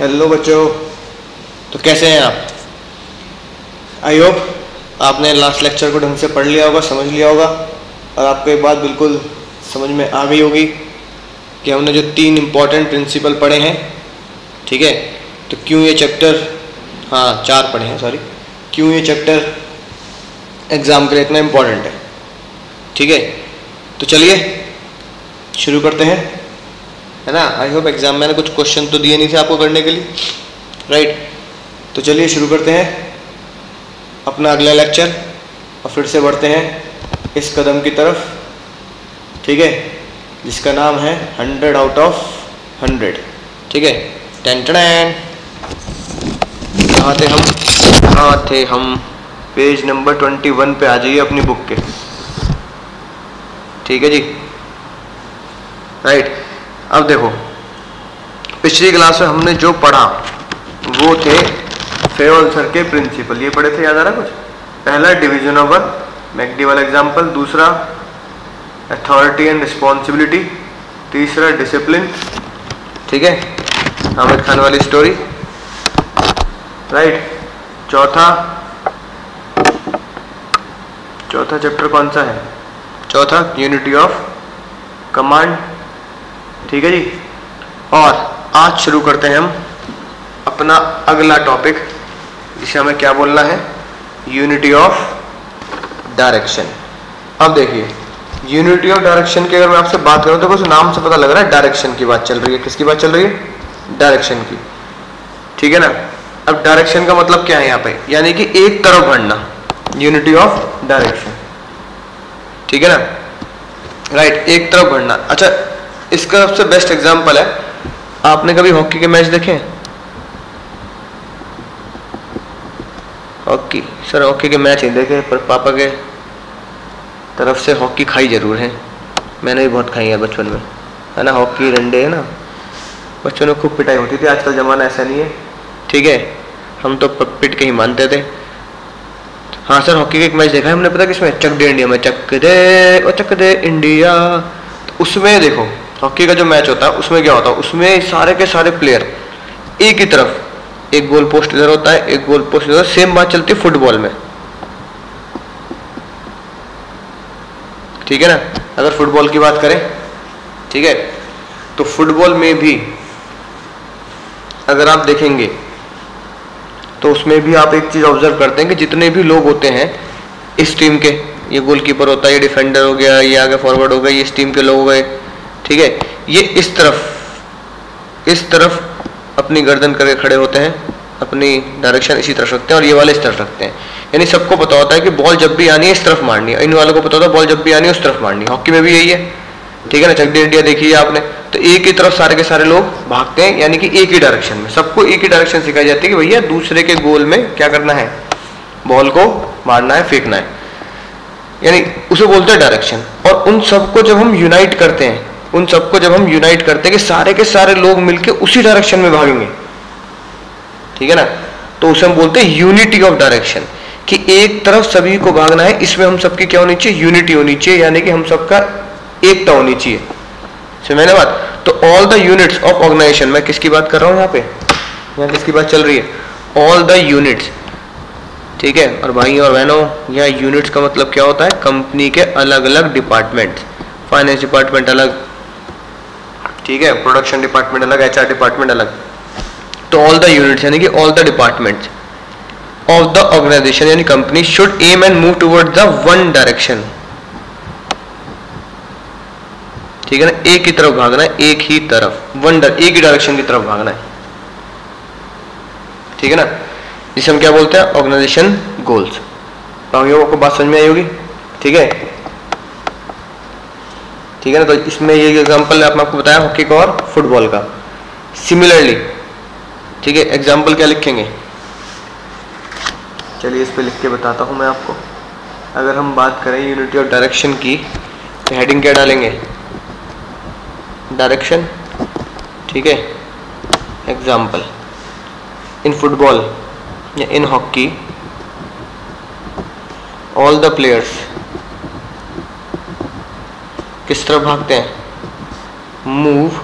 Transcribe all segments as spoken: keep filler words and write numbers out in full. Hello बच्चों, तो कैसे हैं आप? आई होप आपने लास्ट लेक्चर को ढंग से पढ़ लिया होगा, समझ लिया होगा और आपको ये बात बिल्कुल समझ में आ गई होगी कि हमने जो तीन इम्पॉर्टेंट प्रिंसिपल पढ़े हैं, ठीक है, तो क्यों ये चैप्टर, हाँ चार पढ़े हैं सॉरी, क्यों ये चैप्टर एग्ज़ाम के लिए इतना इम्पॉर्टेंट है। ठीक है, तो चलिए शुरू करते हैं, है ना। आई होप एग्ज़ाम मैंने कुछ क्वेश्चन तो दिए नहीं थे आपको करने के लिए, राइट। तो चलिए शुरू करते हैं अपना अगला लेक्चर और फिर से बढ़ते हैं इस कदम की तरफ, ठीक है, जिसका नाम है हंड्रेड आउट ऑफ हंड्रेड। ठीक है, टेंटन कहाँ थे हम, कहाँ थे हम, पेज नंबर ट्वेंटी वन पे आ जाइए अपनी बुक के, ठीक है जी, राइट। अब देखो, पिछली क्लास में हमने जो पढ़ा वो थे फेयोल सर के प्रिंसिपल, ये पढ़े थे, याद आ रहा कुछ? पहला डिवीजन ऑफ वर्क, मैगडी वाला एग्जाम्पल, दूसरा अथॉरिटी एंड रिस्पॉन्सिबिलिटी, तीसरा डिसिप्लिन, ठीक है, आमिर खान वाली स्टोरी, राइट। चौथा चौथा चैप्टर कौन सा है? चौथा यूनिटी ऑफ कमांड, ठीक है जी। और आज शुरू करते हैं हम अपना अगला टॉपिक, जिसे हमें क्या बोलना है, यूनिटी ऑफ डायरेक्शन। अब देखिए, यूनिटी ऑफ डायरेक्शन की अगर मैं आपसे बात करूं तो कुछ नाम से पता लग रहा है डायरेक्शन की बात चल रही है। किसकी बात चल रही है? डायरेक्शन की, ठीक है ना। अब डायरेक्शन का मतलब क्या है यहाँ पे, यानी कि एक तरफ बढ़ना, यूनिटी ऑफ डायरेक्शन, ठीक है ना, राइट, एक तरफ बढ़ना। अच्छा, इसका सबसे बेस्ट एग्जाम्पल है, आपने कभी हॉकी के मैच देखे हैं? हॉकी सर, हॉकी के मैच नहीं देखे पर पापा के तरफ से हॉकी खाई जरूर है, मैंने भी बहुत खाई है बचपन में, है ना, हॉकी डंडे, है ना, बच्चों में खूब पिटाई होती थी। आजकल ज़माना ऐसा नहीं है, ठीक है, हम तो पिट के ही मानते थे। हाँ सर, हॉकी का एक मैच देखा है हमने, पता किसमें? चक दे इंडिया में, चक दे ओ चक दे इंडिया। तो उसमें देखो, हॉकी का जो मैच होता है उसमें क्या होता है, उसमें सारे के सारे प्लेयर एक ही तरफ, एक गोल पोस्ट इधर होता है, एक गोल पोस्ट इधर, सेम बात चलती है फुटबॉल में, ठीक है ना, अगर फुटबॉल की बात करें, ठीक है। तो फुटबॉल में भी अगर आप देखेंगे तो उसमें भी आप एक चीज ऑब्जर्व करते हैं कि जितने भी लोग होते हैं इस टीम के, ये गोलकीपर होता है, ये डिफेंडर हो गया, ये आगे फॉरवर्ड हो गया, ये इस टीम के लोग हो गए, ठीक है, ये इस तरफ इस तरफ अपनी गर्दन करके खड़े होते हैं, अपनी डायरेक्शन इसी तरफ रखते हैं, और ये वाले इस तरफ रखते हैं, यानी सबको पता होता है कि बॉल जब भी आनी है इस तरफ मारनी है, इन वालों को पता होता है बॉल जब भी आनी है उस तरफ मारनी है। हॉकी में भी यही है, ठीक है ना, चक दे इंडिया देखिए आपने, तो एक ही तरफ सारे के सारे लोग भागते हैं, यानी कि एक ही डायरेक्शन में, सबको एक ही डायरेक्शन सिखाई जाती है कि भैया दूसरे के गोल में क्या करना है, बॉल को मारना है, फेंकना है, यानी उसे बोलते हैं डायरेक्शन। और उन सबको जब हम यूनाइट करते हैं उन सबको जब हम यूनाइट करते हैं कि सारे के सारे लोग मिलके उसी डायरेक्शन में भागेंगे, ठीक है ना, तो उसे हम बोलते हैं यूनिटी ऑफ डायरेक्शन, कि एक तरफ सभी को भागना है, इसमें हम सबकी क्या होनी चाहिए, यूनिटी होनी चाहिए, यानी कि हम सबका एकता होनी चाहिए। सो मैंने बात, तो all the units of organisation, मैं किसकी बात कर रहा हूँ यहाँ पे, यहाँ किसकी बात चल रही है, ऑल द यूनिट्स, ठीक है। और भाई और बहनों, यहाँ यूनिट्स का मतलब क्या होता है, कंपनी के अलग अलग डिपार्टमेंट, फाइनेंस डिपार्टमेंट अलग, ठीक है, प्रोडक्शन डिपार्टमेंट अलग, एचआर डिपार्टमेंट अलग, तो ऑल द यूनिट्स यानी कि all the departments of the organisation यानी company should aim and move towards the one direction, ठीक है ना, एक ही तरफ भागना है, एक ही तरफ, वन एक ही डायरेक्शन की तरफ भागना है, ठीक है ना, जिसे हम क्या बोलते हैं, ऑर्गेनाइजेशन गोल्स। तो हम लोगों को बात समझ में आई होगी, ठीक है, ठीक है ना। तो इसमें ये एग्जाम्पल आपने आपको बताया हॉकी का और फुटबॉल का, सिमिलरली, ठीक है, एग्जाम्पल क्या लिखेंगे, चलिए इस पे लिख के बताता हूँ मैं आपको। अगर हम बात करें यूनिटी ऑफ डायरेक्शन की, तो हेडिंग क्या डालेंगे, डायरेक्शन, ठीक है, एग्जाम्पल, इन फुटबॉल या in hockey all the players किस तरफ भागते हैं, मूव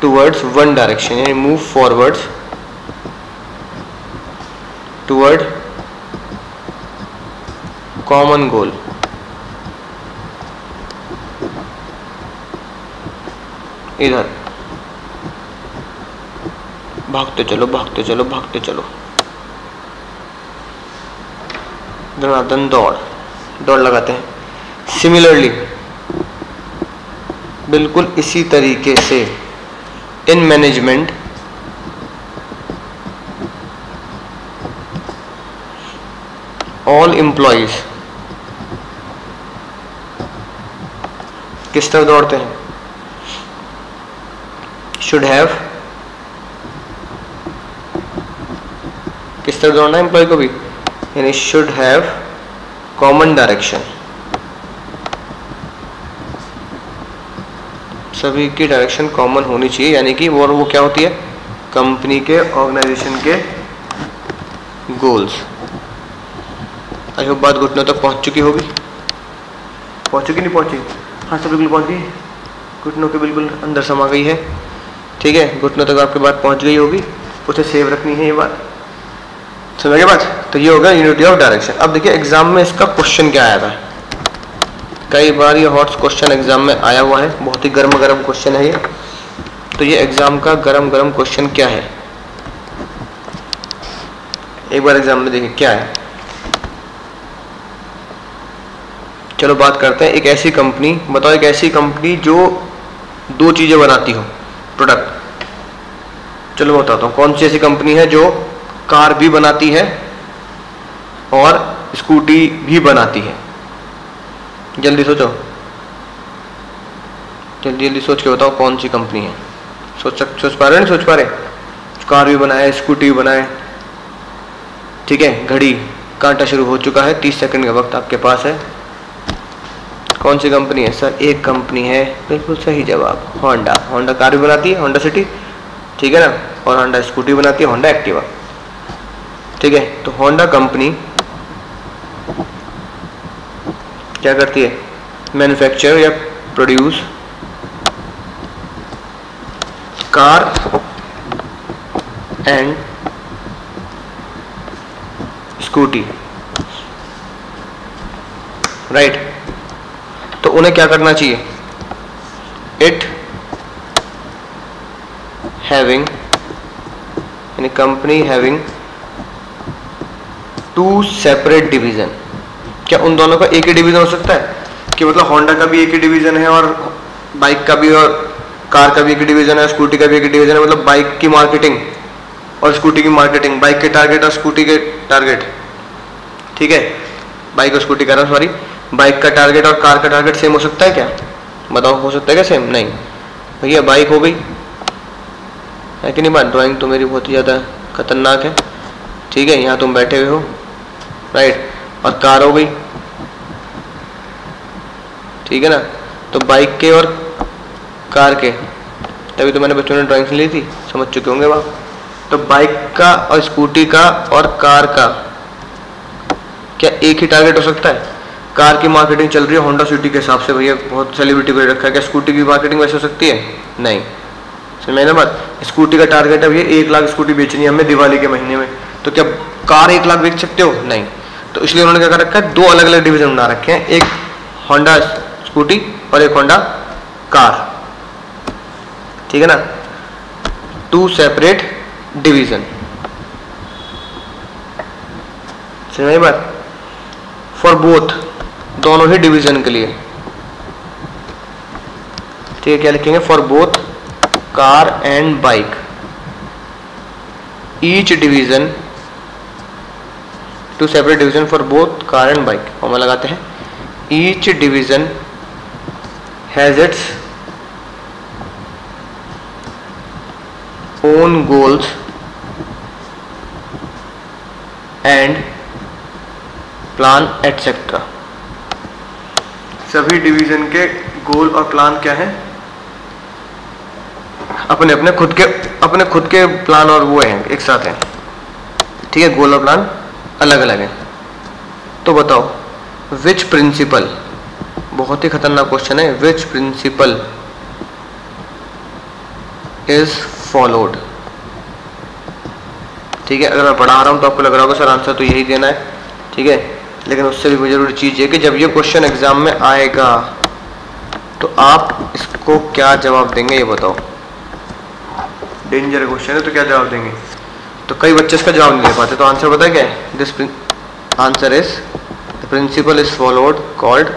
towards one direction, यानी move forwards toward common goal. इधर भागते चलो भागते चलो भागते चलो, धनाधन दौड़ दौड़ लगाते हैं. सिमिलरली बिल्कुल इसी तरीके से इन मैनेजमेंट ऑल एम्प्लॉइज किस तरह दौड़ते हैं? शुड हैव, किस तरह दौड़ना है एम्प्लॉय को भी, यानी शुड हैव कॉमन डायरेक्शन, सभी की डायरेक्शन कॉमन होनी चाहिए, यानी कि वो वो क्या होती है, कंपनी के ऑर्गेनाइजेशन के गोल्स. आई होप बात घुटनों तक पहुंच चुकी होगी. पहुंच चुकी नहीं पहुंची? हाँ सब बिल्कुल पहुंच गई, घुटनों के बिल्कुल अंदर समा गई है. ठीक है, घुटनों तक आपके बात पहुंच गई होगी, उसे सेव रखनी है ये बात. समझ गए बात? तो ये होगा यूनिटी ऑफ डायरेक्शन. अब देखिए एग्जाम में इसका क्वेश्चन क्या आया था. कई बार ये हॉट क्वेश्चन एग्जाम में आया हुआ है, बहुत ही गर्म गर्म क्वेश्चन है ये. तो ये एग्जाम का गर्म गर्म क्वेश्चन क्या है, एक बार एग्जाम में देखिए क्या है. चलो बात करते हैं एक ऐसी कंपनी, बताओ एक ऐसी कंपनी जो दो चीजें बनाती हो, प्रोडक्ट. चलो बताता हूँ कौन सी ऐसी कंपनी है जो कार भी बनाती है और स्कूटी भी बनाती है. जल्दी सोचो, जल्दी जल्दी सोच के बताओ कौन सी कंपनी है. सोच सोच पा रहे हो, नहीं सोच पा रहे? कार भी बनाए, स्कूटी भी बनाए. ठीक है, घड़ी कांटा शुरू हो चुका है, तीस सेकंड का वक्त आपके पास है. कौन सी कंपनी है सर? एक कंपनी है, बिल्कुल सही जवाब, होंडा. होंडा कार भी बनाती है, होंडा सिटी, ठीक है ना, और होंडा स्कूटी बनाती है, होंडा एक्टिवा. ठीक है, तो होंडा कंपनी क्या करती है? मैन्युफैक्चर या produce car and scooty, right. तो उन्हें क्या करना चाहिए? इट हैविंग, यानी company having two separate division. क्या उन दोनों का एक ही डिवीजन हो सकता है? कि मतलब होंडा का भी एक ही डिवीजन है और बाइक का भी, और कार का भी एक ही डिवीजन है, स्कूटी का भी एक ही डिवीजन है. मतलब बाइक की मार्केटिंग और स्कूटी की मार्केटिंग, बाइक के टारगेट और स्कूटी के टारगेट. ठीक है, बाइक और स्कूटी का, सॉरी, बाइक का टारगेट और कार का टारगेट सेम हो सकता है क्या? बताओ हो सकता है क्या सेम? नहीं भैया, बाइक हो गई है कि नहीं बात. ड्राइंग तो मेरी बहुत ही ज़्यादा खतरनाक है. ठीक है, यहाँ तुम बैठे हुए हो, राइट, और कार हो गई. ठीक है ना, तो बाइक के और कार के, तभी तो मैंने बच्चों ने ड्राइंग ली थी, समझ चुके होंगे आप. तो बाइक का और स्कूटी का और कार का क्या एक ही टारगेट हो सकता है? कार की मार्केटिंग चल रही है होंडा सिटी के हिसाब से, भैया बहुत सेलिब्रिटी को रखा है. क्या स्कूटी की मार्केटिंग वैसे हो सकती है? नहीं. समझ ना बात. स्कूटी का टारगेट है भैया एक लाख स्कूटी बेचनी है हमें दिवाली के महीने में, तो क्या कार एक लाख बेच सकते हो? नहीं. तो इसलिए उन्होंने क्या कर रखा है? दो अलग अलग डिवीजन बना रखे हैं, एक होंडा स्कूटी और एक होंडा कार. ठीक है ना, टू सेपरेट डिवीजन. समझ बात? फॉर बोथ, दोनों ही डिवीजन के लिए. ठीक है, क्या लिखेंगे? For both car and bike, each division, two separate division for both car and bike. हम लगाते हैं each division has its own goals and plan etcetera. सभी डिवीजन के गोल और प्लान क्या है? अपने अपने खुद के अपने खुद के प्लान और वो हैं, एक साथ हैं. ठीक है, गोल और प्लान अलग अलग है. तो बताओ विच प्रिंसिपल, बहुत ही खतरनाक क्वेश्चन है, विच प्रिंसिपल इज फॉलोड। ठीक है, अगर मैं पढ़ा रहा हूँ तो आपको लग रहा होगा सर आंसर तो यही देना है, ठीक है, लेकिन उससे भी जरूरी चीज़ है कि जब ये क्वेश्चन एग्जाम में आएगा तो आप इसको क्या जवाब देंगे ये बताओ। डेंजर क्वेश्चन है तो क्या जवाब देंगे, तो कई बच्चे इसका जवाब नहीं दे पाते। तो आंसर बताए क्या है, this answer is the principle is followed called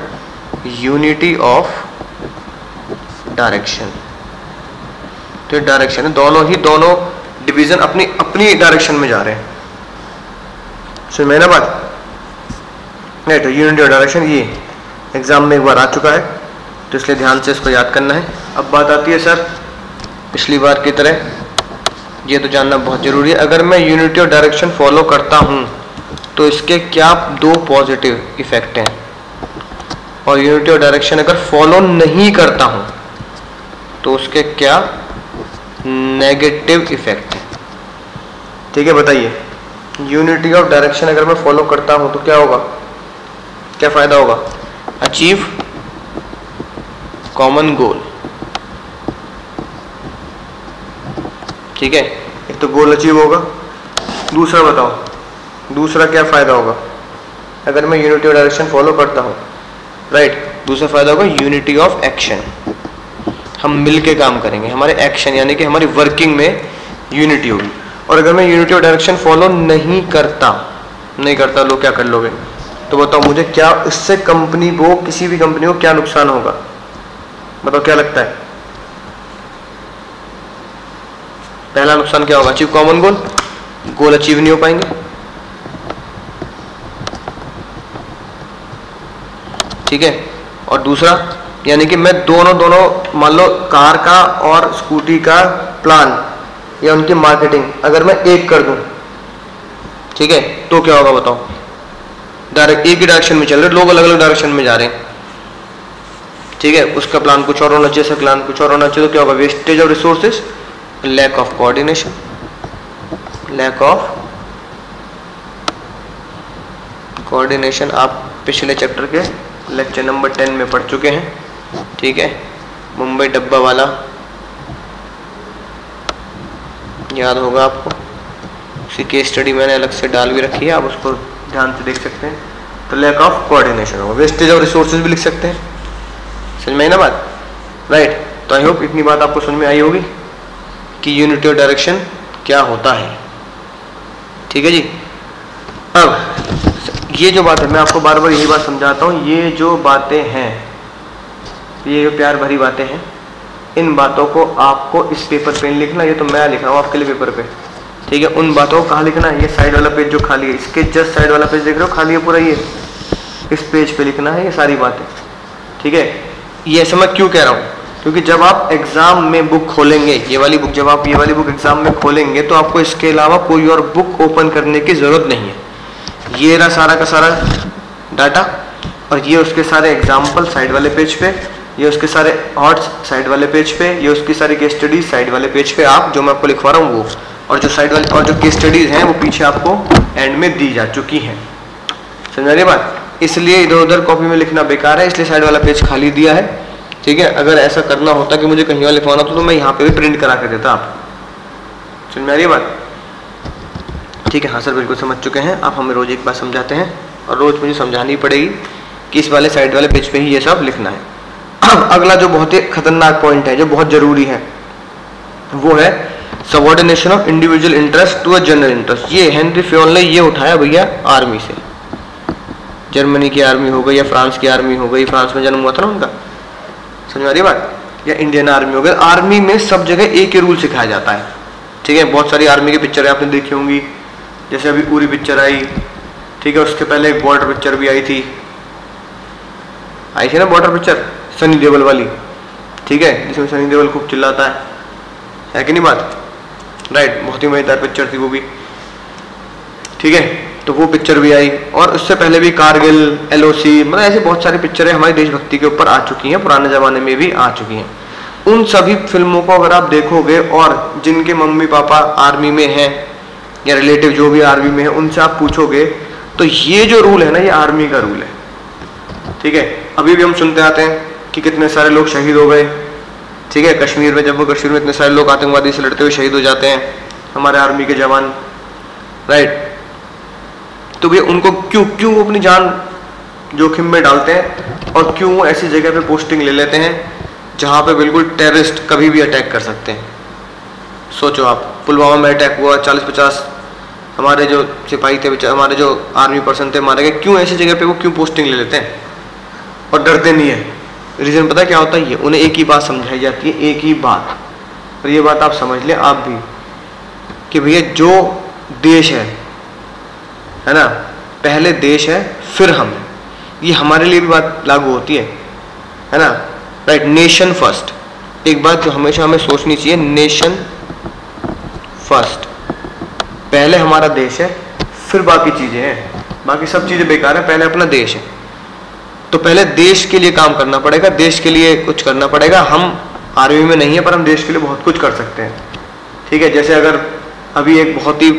unity of direction. तो डायरेक्शन है, दोनों ही दोनों डिवीजन अपनी अपनी डायरेक्शन में जा रहे हैं, सुन मेरी बात नहीं। तो यूनिटी ऑफ डायरेक्शन ये एग्जाम में एक बार आ चुका है तो इसलिए ध्यान से इसको याद करना है। अब बात आती है सर पिछली बार की तरह ये तो जानना बहुत ज़रूरी है, अगर मैं यूनिटी ऑफ डायरेक्शन फॉलो करता हूँ तो इसके क्या दो पॉजिटिव इफेक्ट हैं, और यूनिटी ऑफ डायरेक्शन अगर फॉलो नहीं करता हूँ तो उसके क्या नेगेटिव इफेक्ट हैं। ठीक है, बताइए यूनिटी ऑफ डायरेक्शन अगर मैं फॉलो करता हूँ तो क्या होगा, क्या फ़ायदा होगा। अचीव कॉमन गोल, ठीक है, एक तो गोल अचीव होगा। दूसरा बताओ, दूसरा क्या फ़ायदा होगा अगर मैं यूनिटी ऑफ डायरेक्शन फॉलो करता हूँ, राइट। दूसरा फ़ायदा होगा यूनिटी ऑफ एक्शन, हम मिल के काम करेंगे, हमारे एक्शन यानी कि हमारी वर्किंग में यूनिटी होगी। और अगर मैं यूनिटी ऑफ डायरेक्शन फॉलो नहीं करता नहीं करता लोग क्या कर लोगे, तो बताओ मुझे क्या इससे कंपनी को, किसी भी कंपनी को क्या नुकसान होगा, बताओ क्या लगता है। पहला नुकसान क्या होगा, achieve common goal, goal achieve नहीं हो पाएंगे। ठीक है, और दूसरा यानी कि मैं दोनों दोनों मान लो कार का और स्कूटी का प्लान या उनकी मार्केटिंग अगर मैं एक कर दूं, ठीक है, तो क्या होगा बताओ। डायरेक्ट एक ही डायरेक्शन में चल रहे, लोग अलग अलग डायरेक्शन में जा रहे हैं, ठीक है, उसका प्लान कुछ और होना चाहिए, इसका प्लान कुछ और होना चाहिए, तो क्या होगा, wastage of resources, lack of coordination, lack of coordination आप पिछले चैप्टर के लेक्चर नंबर टेन में पढ़ चुके हैं। ठीक है, मुंबई डब्बावाला याद होगा आपको, उसकी केस स्टडी मैंने अलग से डाल भी रखी है, आप उसको ध्यान से देख सकते हैं। तो लैक ऑफ कोऑर्डिनेशन होगा, वेस्टेज ऑफ रिसोर्सेज भी लिख सकते हैं, समझ में आई ना बात, राइट। तो आई होप इतनी बात आपको समझ में आई होगी कि यूनिटी ऑफ डायरेक्शन क्या होता है। ठीक है जी, अब ये जो बात है मैं आपको बार बार यही बात समझाता हूँ, ये जो बातें हैं, ये जो प्यार भरी बातें हैं, इन बातों को आपको इस पेपर पे लिखना, ये तो मैं लिख रहा हूँ आपके लिए पेपर पे, ठीक है। उन बातों को कहाँ लिखना है, ये साइड वाला पेज जो खाली है, इसके जस्ट साइड वाला पेज देख रहे हो खाली है पूरा, ये इस पेज पे लिखना है ये सारी बातें। ठीक है, ये ऐसा मैं क्यों कह रहा हूँ, क्योंकि जब आप एग्ज़ाम में बुक खोलेंगे, ये वाली बुक, जब आप ये वाली बुक एग्ज़ाम में खोलेंगे तो आपको इसके अलावा कोई और बुक ओपन करने की ज़रूरत नहीं है। ये रहा सारा का सारा डाटा, और ये उसके सारे एग्जाम्पल साइड वाले पेज पे, ये उसके सारे हॉट्स साइड वाले पेज पे, ये उसकी सारी केस स्टडीज साइड वाले पेज पे, आप जो मैं आपको लिखवा रहा हूँ वो, और जो साइड वाले और जो केस स्टडीज़ हैं वो पीछे आपको एंड में दी जा चुकी हैं, समझ रहे बात। इसलिए इधर उधर कॉपी में लिखना बेकार है, इसलिए साइड वाला पेज खाली दिया है। ठीक है, अगर ऐसा करना होता कि मुझे कहीं और लिखवाना था तो मैं यहाँ पे भी प्रिंट करा के देता आपको, समझ में आ रही बात। ठीक है, हाँ सर बिल्कुल समझ चुके हैं आप, हमें रोज़ एक बार समझाते हैं और रोज़ मुझे समझानी पड़ेगी कि इस वाले साइड वाले पेज पे ही ये सब लिखना है। अब अगला जो बहुत ही खतरनाक पॉइंट है, जो बहुत ज़रूरी है, वो है subordination of individual interest to a general interest. ये हेनरी फेयोल ने ये उठाया भैया आर्मी से, जर्मनी की आर्मी हो गई या फ्रांस की आर्मी हो गई, फ्रांस में जन्म हुआ था ना उनका, समझ आ रही बात, या इंडियन आर्मी हो गई। आर्मी में सब जगह एक ही रूल सिखाया जाता है, ठीक है। बहुत सारी आर्मी की पिक्चर है, आपने देखी होंगी, जैसे अभी पूरी पिक्चर आई, ठीक है, उसके पहले एक बॉर्डर पिक्चर भी आई थी, आई थी ना बॉर्डर पिक्चर सनी देओल वाली, ठीक है, जिसमें सनी देओल खूब चिल्लाता है, है कि नहीं बात, राइट, बहुत ही मज़ेदार पिक्चर थी वो भी, ठीक है। तो वो पिक्चर भी आई, और उससे पहले भी कारगिल, एल ओ सी, मतलब ऐसी बहुत सारी पिक्चरें हमारी देशभक्ति के ऊपर आ चुकी हैं, पुराने ज़माने में भी आ चुकी हैं। उन सभी फिल्मों को अगर आप देखोगे, और जिनके मम्मी पापा आर्मी में हैं या रिलेटिव जो भी आर्मी में है उनसे आप पूछोगे तो ये जो रूल है ना, ये आर्मी का रूल है, ठीक है। अभी भी हम सुनते आते हैं कि कितने सारे लोग शहीद हो गए, ठीक है। कश्मीर में, जम्मू कश्मीर में इतने सारे लोग आतंकवादी से लड़ते हुए शहीद हो जाते हैं, हमारे आर्मी के जवान, राइट। तो भैया उनको क्यों क्यों अपनी जान जोखिम में डालते हैं और क्यों ऐसी जगह पे पोस्टिंग ले लेते हैं जहाँ पे बिल्कुल टेररिस्ट कभी भी अटैक कर सकते हैं। सोचो आप, पुलवामा में अटैक हुआ, चालीस पचास हमारे जो सिपाही थे, हमारे जो आर्मी पर्सन थे मारे गए। क्यों ऐसी जगह पे वो क्यों पोस्टिंग ले लेते हैं और डरते नहीं है? रीज़न पता क्या होता है, ये उन्हें एक ही बात समझाई जाती है, एक ही बात। और ये बात आप समझ लें आप भी कि भैया जो देश है है ना, पहले देश है फिर हम है। ये हमारे लिए भी बात लागू होती है, है ना, राइट। नेशन फर्स्ट, एक बात जो हमेशा हमें सोचनी चाहिए, नेशन फर्स्ट। पहले हमारा देश है फिर बाकी चीज़ें हैं, बाकी सब चीज़ें बेकार है, पहले अपना देश है। तो पहले देश के लिए काम करना पड़ेगा, देश के लिए कुछ करना पड़ेगा। हम आर्मी में नहीं है पर हम देश के लिए बहुत कुछ कर सकते हैं, ठीक है। जैसे अगर अभी एक बहुत ही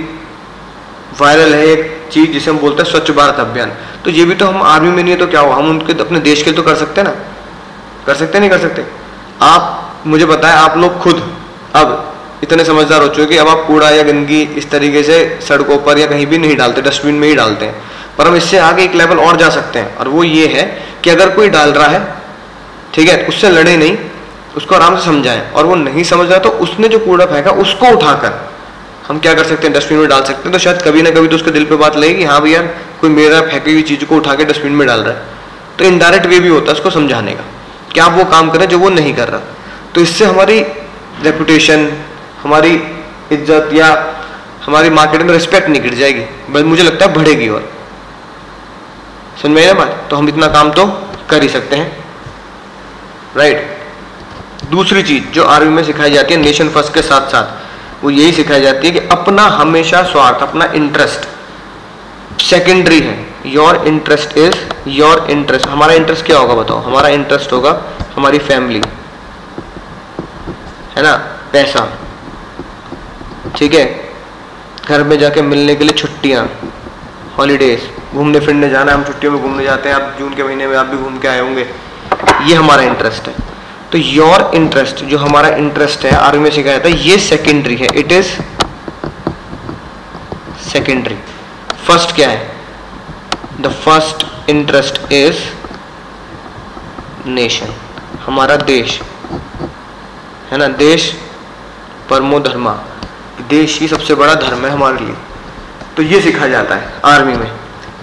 वायरल है एक चीज़ जिसे हम बोलते हैं स्वच्छ भारत अभियान, तो ये भी तो हम आर्मी में नहीं है तो क्या हुआ, हम उनके अपने देश के लिए तो कर सकते हैं ना, कर सकते नहीं कर सकते? आप मुझे बताएं, आप लोग खुद अब इतने समझदार हो चुके कि अब आप कूड़ा या गंदगी इस तरीके से सड़कों पर या कहीं भी नहीं डालते, डस्टबिन में ही डालते हैं। पर हम इससे आगे एक लेवल और जा सकते हैं, और वो ये है कि अगर कोई डाल रहा है, ठीक है, उससे लड़े नहीं, उसको आराम से समझाएं। और वो नहीं समझ रहा तो उसने जो कूड़ा फेंका उसको उठाकर हम क्या कर सकते हैं, डस्टबिन में डाल सकते हैं। तो शायद कभी ना कभी तो उसके दिल पे बात लगेगी, हाँ भैया कोई मेरा फेंकी हुई चीज़ को उठा के डस्टबिन में डाल रहा है। तो इनडायरेक्ट वे भी होता है उसको समझाने का कि आप वो काम करें जो वो नहीं कर रहा। तो इससे हमारी रेपुटेशन, हमारी इज्जत या हमारी मार्केट में रिस्पेक्ट नहीं गिर जाएगी, बल्कि मुझे लगता है बढ़ेगी। और समझ में आई ना बात? तो हम इतना काम तो कर ही सकते हैं, राइट। दूसरी चीज़ जो आर्मी में सिखाई जाती है नेशन फर्स्ट के साथ साथ, वो यही सिखाई जाती है कि अपना हमेशा स्वार्थ, अपना इंटरेस्ट सेकेंडरी है। Your interest is your interest. हमारा इंटरेस्ट क्या होगा बताओ? हमारा इंटरेस्ट होगा हमारी फैमिली, है ना, पैसा, ठीक है, घर में जाके मिलने के लिए छुट्टियाँ, हॉलीडेज, घूमने फिरने जाना। हम छुट्टियों में घूमने जाते हैं, आप जून के महीने में आप भी घूम के आए होंगे। ये हमारा इंटरेस्ट है। तो योर इंटरेस्ट, जो हमारा इंटरेस्ट है, आर्मी में सिखाया जाता है ये सेकेंडरी है, इट इज सेकेंडरी। फर्स्ट क्या है? The first interest is nation, हमारा देश है ना, देश परमो धर्मा, देश ही सबसे बड़ा धर्म है हमारे लिए। तो ये सिखाया जाता है आर्मी में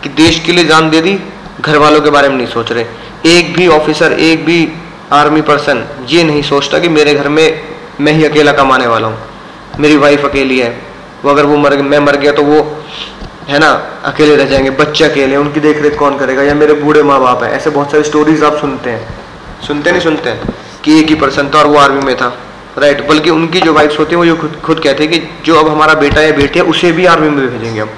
कि देश के लिए जान दे दी, घर वालों के बारे में नहीं सोच रहे। एक भी ऑफिसर, एक भी आर्मी पर्सन ये नहीं सोचता कि मेरे घर में मैं ही अकेला कमाने वाला हूँ, मेरी वाइफ अकेली है, वो अगर वो मर मैं मर गया तो वो है ना अकेले रह जाएंगे, बच्चे अकेले, उनकी देख रेख कौन करेगा, या मेरे बूढ़े माँ बाप हैं। ऐसे बहुत सारी स्टोरीज आप सुनते हैं, सुनते नहीं सुनते हैं कि एक ही पर्सन था और वो आर्मी में था, राइट। बल्कि उनकी जो वाइफ्स होती हैं वो खुद खुद कहते हैं कि जो अब हमारा बेटा या बेटी है उसे भी आर्मी में भेजेंगे हम।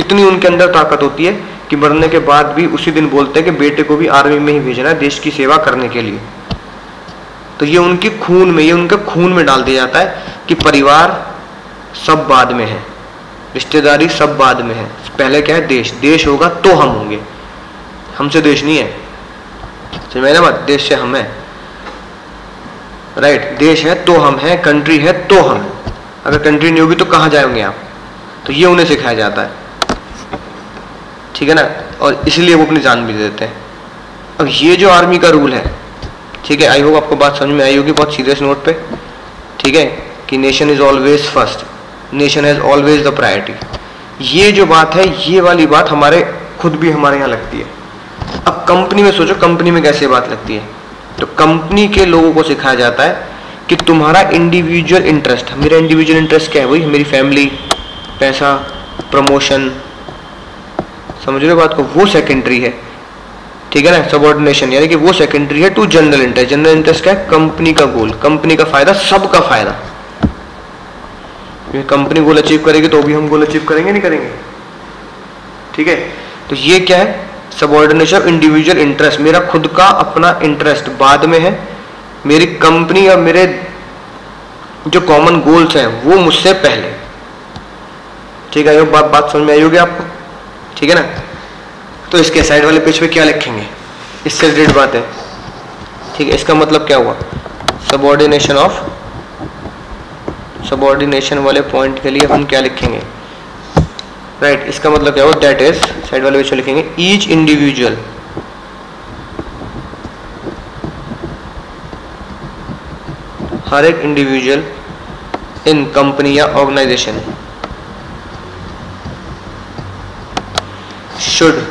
इतनी उनके अंदर ताकत होती है कि मरने के बाद भी उसी दिन बोलते हैं कि बेटे को भी आर्मी में ही भेजना है देश की सेवा करने के लिए। तो ये उनके खून में, ये उनके खून में डाल दिया जाता है कि परिवार सब बाद में है, रिश्तेदारी सब बाद में है, पहले क्या है देश। देश होगा तो हम होंगे, हमसे देश नहीं है। समझ ना बात? देश से हम है, राइट। देश है तो हम है, कंट्री है तो हम है। अगर कंट्री नहीं होगी तो कहाँ जाएंगे आप? तो ये उन्हें सिखाया जाता है, ठीक है ना, और इसलिए वो अपनी जान भी देते हैं। अब ये जो आर्मी का रूल है, ठीक है, आई होप आपको बात समझ में आई होगी बहुत सीरियस नोट पे, ठीक है, कि nation is always first, nation has always the priority. ये जो बात है, ये वाली बात हमारे खुद भी हमारे यहाँ लगती है। अब कंपनी में सोचो, कंपनी में कैसे बात लगती है? तो कंपनी के लोगों को सिखाया जाता है कि तुम्हारा इंडिविजुअल इंटरेस्ट, मेरा इंडिविजुअल इंटरेस्ट क्या है? वही मेरी फैमिली, पैसा, प्रमोशन, समझ रहे हो बात को, वो सेकेंडरी है, ठीक है ना, सबऑर्डिनेशन, यानी कि वो सेकेंडरी है to general interest. General interest क्या है? कंपनी का गोल, कंपनी का फायदा, सबका फायदा। कंपनी गोल अचीव करेगी तो भी हम गोल अचीव करेंगे, नहीं करेंगे, ठीक है। तो ये क्या है? Subordination of individual interest. मेरा खुद का अपना इंटरेस्ट बाद में है, मेरी कंपनी और मेरे जो कॉमन गोल्स हैं वो मुझसे पहले, ठीक है। बात बात समझ में आई होगी आपको, ठीक है ना। तो इसके साइड वाले पेज पे क्या लिखेंगे, इससे रिलेटेड बात है, ठीक है। इसका मतलब क्या हुआ? सबऑर्डिनेशन ऑफ, सबऑर्डिनेशन वाले पॉइंट के लिए हम क्या लिखेंगे, राइट right, इसका मतलब क्या हो, दैट इज साइड वाले विषय लिखेंगे ईच इंडिविजुअल, हर एक इंडिविजुअल इन कंपनी या organisation should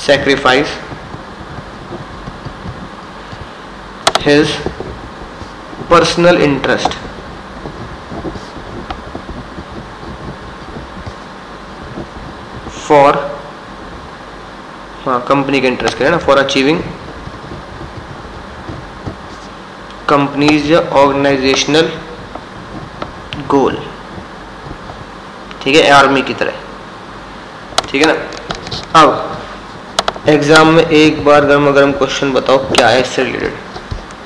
sacrifice his personal interest for हाँ कंपनी के इंटरेस्ट के लिए ना, फॉर अचीविंग कंपनीज या ऑर्गेनाइजेशनल गोल, ठीक है, आर्मी की तरह, ठीक है ना। अब एग्जाम में एक बार गर्म गर्म क्वेश्चन बताओ क्या है इससे रिलेटेड।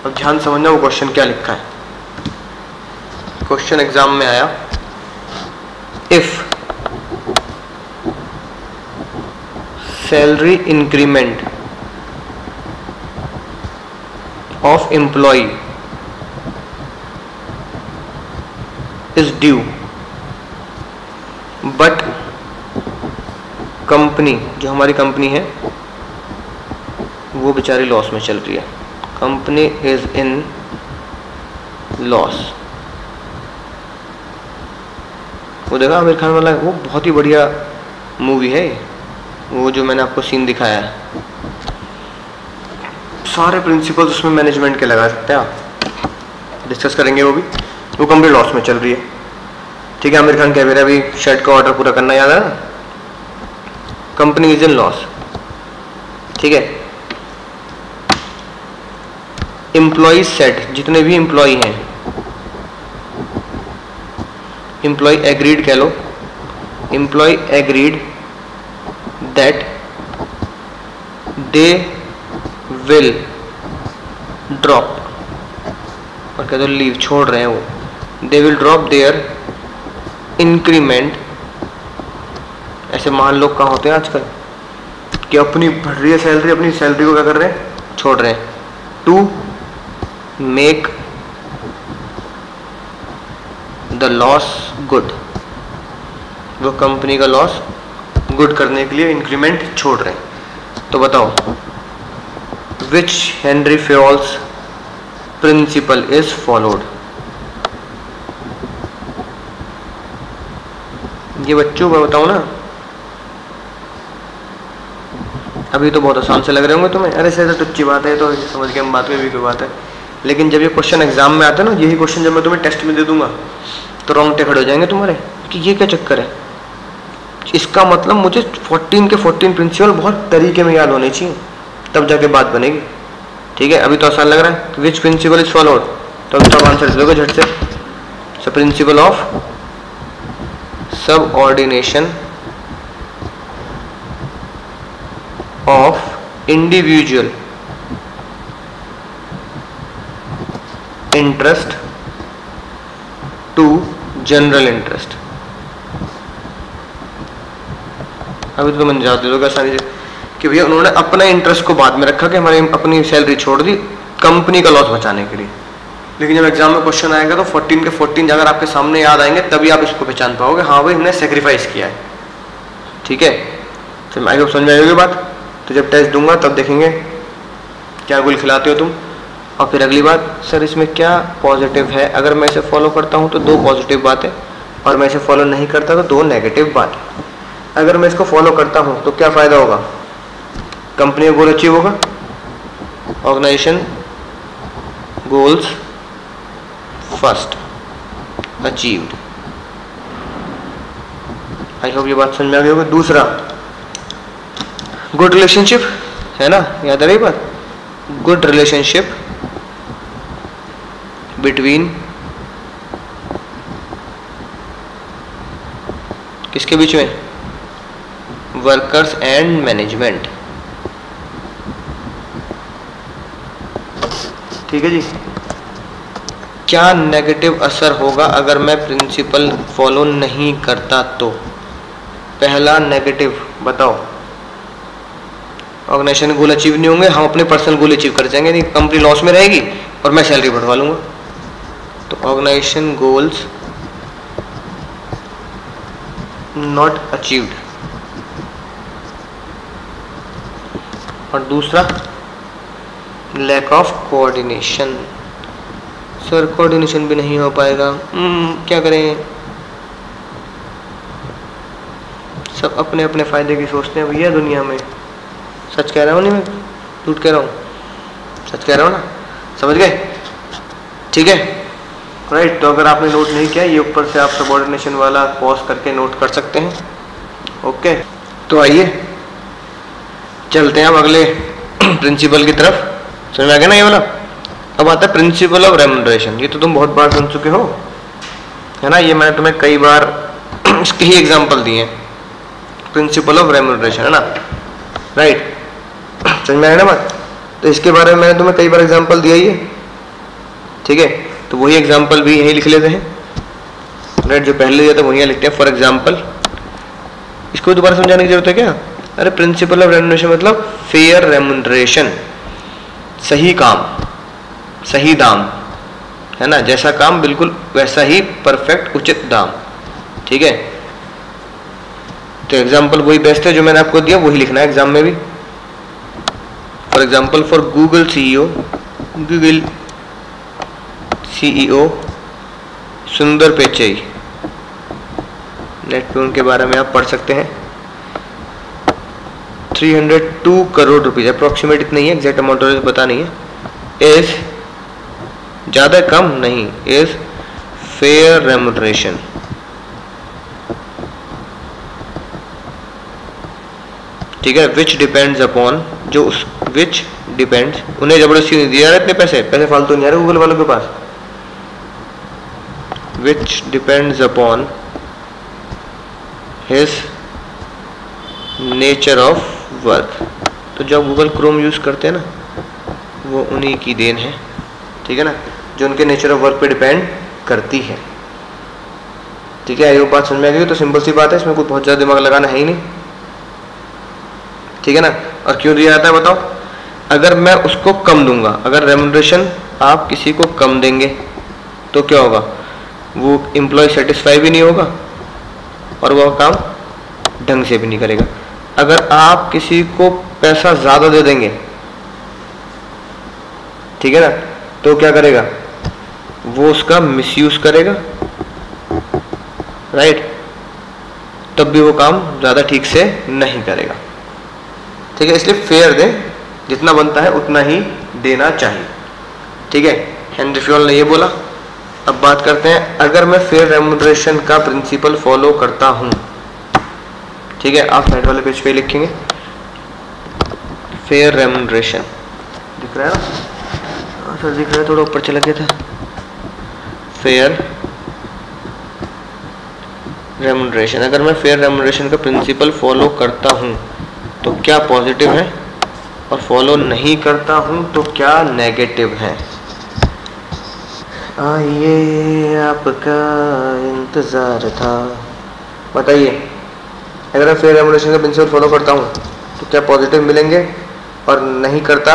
अब ध्यान समझना वो क्वेश्चन क्या लिखा है। क्वेश्चन एग्जाम में आया, if salary increment of employee is due but company, जो हमारी कंपनी है वो बेचारी लॉस में चल रही है, कंपनी is in loss। वो देखा आमिर खान वाला, वो बहुत ही बढ़िया मूवी है वो, जो मैंने आपको सीन दिखाया है, सारे प्रिंसिपल्स उसमें मैनेजमेंट के लगा सकते हैं आप, डिस्कस करेंगे वो भी। वो कंपनी लॉस में चल रही है, ठीक है, आमिर खान कह मेरा भी शर्ट का ऑर्डर पूरा करना याद है ना, कंपनी इज इन लॉस, ठीक है। एम्प्लॉय सेट, जितने भी एम्प्लॉय हैं, एम्प्लॉय एग्रीड कह लो, employee agreed that they will drop, और कहते लीव छोड़ रहे हैं वो, they will drop their increment. ऐसे महान लोग कहाँ होते हैं आजकल कि अपनी बढ़ रही है सैलरी, अपनी सैलरी को क्या कर रहे हैं, छोड़ रहे हैं, to make the loss good, वो कंपनी का लॉस गुड करने के लिए इंक्रीमेंट छोड़ रहे हैं। तो बताओ which Henry Fayol's principle is followed? ये बच्चों मैं बताऊं ना, अभी तो बहुत आसान से लग रहे होंगे तुम्हें, अरे सर तो टुच्ची बात है तो समझ के हम बात में भी कोई बात है, लेकिन जब ये क्वेश्चन एग्जाम में आता है ना, यही क्वेश्चन जब मैं तुम्हें टेस्ट में दे दूंगा तो रोंगटे खड़े हो जाएंगे तुम्हारे कि ये क्या चक्कर है। इसका मतलब मुझे फोर्टीन के फोर्टीन प्रिंसिपल बहुत तरीके में याद होने चाहिए, तब जाके बात बनेगी, ठीक है। अभी तो आसान लग रहा है, विच प्रिंसिपल इज फॉलोड, तो अब तब आंसर दोगे झट से। So principle of subordination of individual interest to general interest. अभी तो मैंने जाते लोग आसानी से कि भैया उन्होंने अपना इंटरेस्ट को बाद में रखा कि हमारे अपनी सैलरी छोड़ दी कंपनी का लॉस बचाने के लिए, लेकिन जब एग्जाम में क्वेश्चन आएगा तो फोर्टीन के फोर्टीन अगर आपके सामने याद आएंगे तभी आप इसको पहचान पाओगे, हाँ भाई हमने सेक्रीफाइस किया है, ठीक है। तो आई होप समझ में आएगी बात, तो जब टेस्ट दूंगा तब देखेंगे क्या गुल खिलाते हो तुम। और फिर अगली बात, सर इसमें क्या पॉजिटिव है, अगर मैं इसे फॉलो करता हूँ तो दो पॉजिटिव बातें, और मैं इसे फॉलो नहीं करता तो दो नेगेटिव बातें। अगर मैं इसको फॉलो करता हूँ तो क्या फ़ायदा होगा, कंपनी का गोल अचीव होगा, organisation goals first achieved. I hope ये बात समझ में आ गई होगी। दूसरा, गुड रिलेशनशिप है ना, याद आ रही बात, गुड रिलेशनशिप बिटवीन, किसके बीच में, वर्कर्स एंड मैनेजमेंट, ठीक है जी। क्या नेगेटिव असर होगा अगर मैं प्रिंसिपल फॉलो नहीं करता तो, पहला नेगेटिव बताओ, ऑर्गेनाइजेशन के गोल अचीव नहीं होंगे, हम अपने पर्सनल गोल अचीव कर जाएंगे, नहीं कंपनी लॉस में रहेगी और मैं सैलरी बढ़वा लूँगा। तो ऑर्गेनाइजेशन गोल्स नॉट अचीव्ड। और दूसरा lack of coordination. Sir coordination भी नहीं हो पाएगा, क्या करें, सब अपने अपने फ़ायदे की सोचते हैं भैया दुनिया में। सच कह रहा हूँ, नहीं मैं झूठ कह रहा हूँ, सच कह रहा हूँ ना, समझ गए? ठीक है राइट। तो अगर आपने नोट नहीं किया, ये ऊपर से आप सबऑर्डिनेशन वाला पॉज करके नोट कर सकते हैं। ओके, तो आइए चलते हैं अब अगले प्रिंसिपल की तरफ। समझ में आ गया ना ये वाला? अब आता है प्रिंसिपल ऑफ रेम्यूनरेशन। ये तो तुम बहुत बार सुन चुके हो, है ना? ये मैंने तुम्हें कई बार इसके ही एग्जाम्पल दिए हैं, प्रिंसिपल ऑफ रेम्यूनरेशन, है ना? राइट, समझ में आया ना बात? तो इसके बारे में मैंने तुम्हें कई बार एग्जाम्पल दिया ही है, ठीक है? तो वही एग्जाम्पल भी यहीं लिख लेते हैं, राइट? जो पहले दिया था वहीं लिखते हैं। फॉर एग्जाम्पल, इसको दोबारा समझाने की जरूरत है क्या? अरे प्रिंसिपल ऑफ रेम्यूनरेशन मतलब फेयर रेम्यूनरेशन, सही काम सही दाम, है ना? जैसा काम बिल्कुल वैसा ही, परफेक्ट उचित दाम, ठीक है? तो एग्जाम्पल वही बेस्ट है जो मैंने आपको दिया, वही लिखना है एग्जाम में भी। For example, for Google CEO, Google CEO Sundar Pichai, net पे उनके बारे में आप पढ़ सकते हैं, तीन सौ दो करोड़ रुपीज़ अप्रोक्सीमेट, इतना ही है, एग्जैक्ट अमाउंट पता नहीं है। इज ज़्यादा कम नहीं, इज फेयर रेम्यूनरेशन, ठीक है? विच डिपेंड्स अपॉन, जो उस विच डिपेंड्स, उन्हें जबरदस्ती नहीं दिया जा रहा, इतने पैसे पैसे फालतू नहीं आ रहे गूगल वालों के पास। Which depends upon his nature of work, तो जो गूगल क्रोम यूज़ करते हैं ना, वो उन्हीं की देन है, ठीक है ना? जो उनके नेचर ऑफ वर्क पे डिपेंड करती है, ठीक है? ये बात समझ में आ गई? तो सिंपल सी बात है, इसमें कोई बहुत ज़्यादा दिमाग लगाना है ही नहीं, ठीक है ना? और क्यों दिया जाता है बताओ? अगर मैं उसको कम दूंगा, अगर रेम्यूनरेशन आप किसी को कम देंगे तो क्या होगा? वो एम्प्लॉय सेटिस्फाई भी नहीं होगा और वह काम ढंग से भी नहीं करेगा। अगर आप किसी को पैसा ज़्यादा दे देंगे, ठीक है ना, तो क्या करेगा? वो उसका मिसयूज़ करेगा, राइट? तब भी वो काम ज़्यादा ठीक से नहीं करेगा, ठीक है? इसलिए फेयर दें, जितना बनता है उतना ही देना चाहिए, ठीक है? हेनरी फ्योल ने ये बोला। अब बात करते हैं, अगर मैं फेयर रेम्यूनरेशन का प्रिंसिपल फॉलो करता हूँ, ठीक है? आप साइड वाले पेज पे लिखेंगे फेयर रेम्यूनरेशन, दिख रहा है ना सर? दिख रहा है, थोड़ा ऊपर चला गया था। फेयर रेम्यूनरेशन, अगर मैं फेयर रेम्यूनरेशन का प्रिंसिपल फॉलो करता हूँ तो क्या पॉजिटिव है, और फॉलो नहीं करता हूँ तो क्या नेगेटिव है? आइए, आपका इंतज़ार था। बताइए, अगर मैं फेयर रेम्यूनरेशन का प्रिंसिपल फॉलो करता हूँ तो क्या पॉजिटिव मिलेंगे, और नहीं करता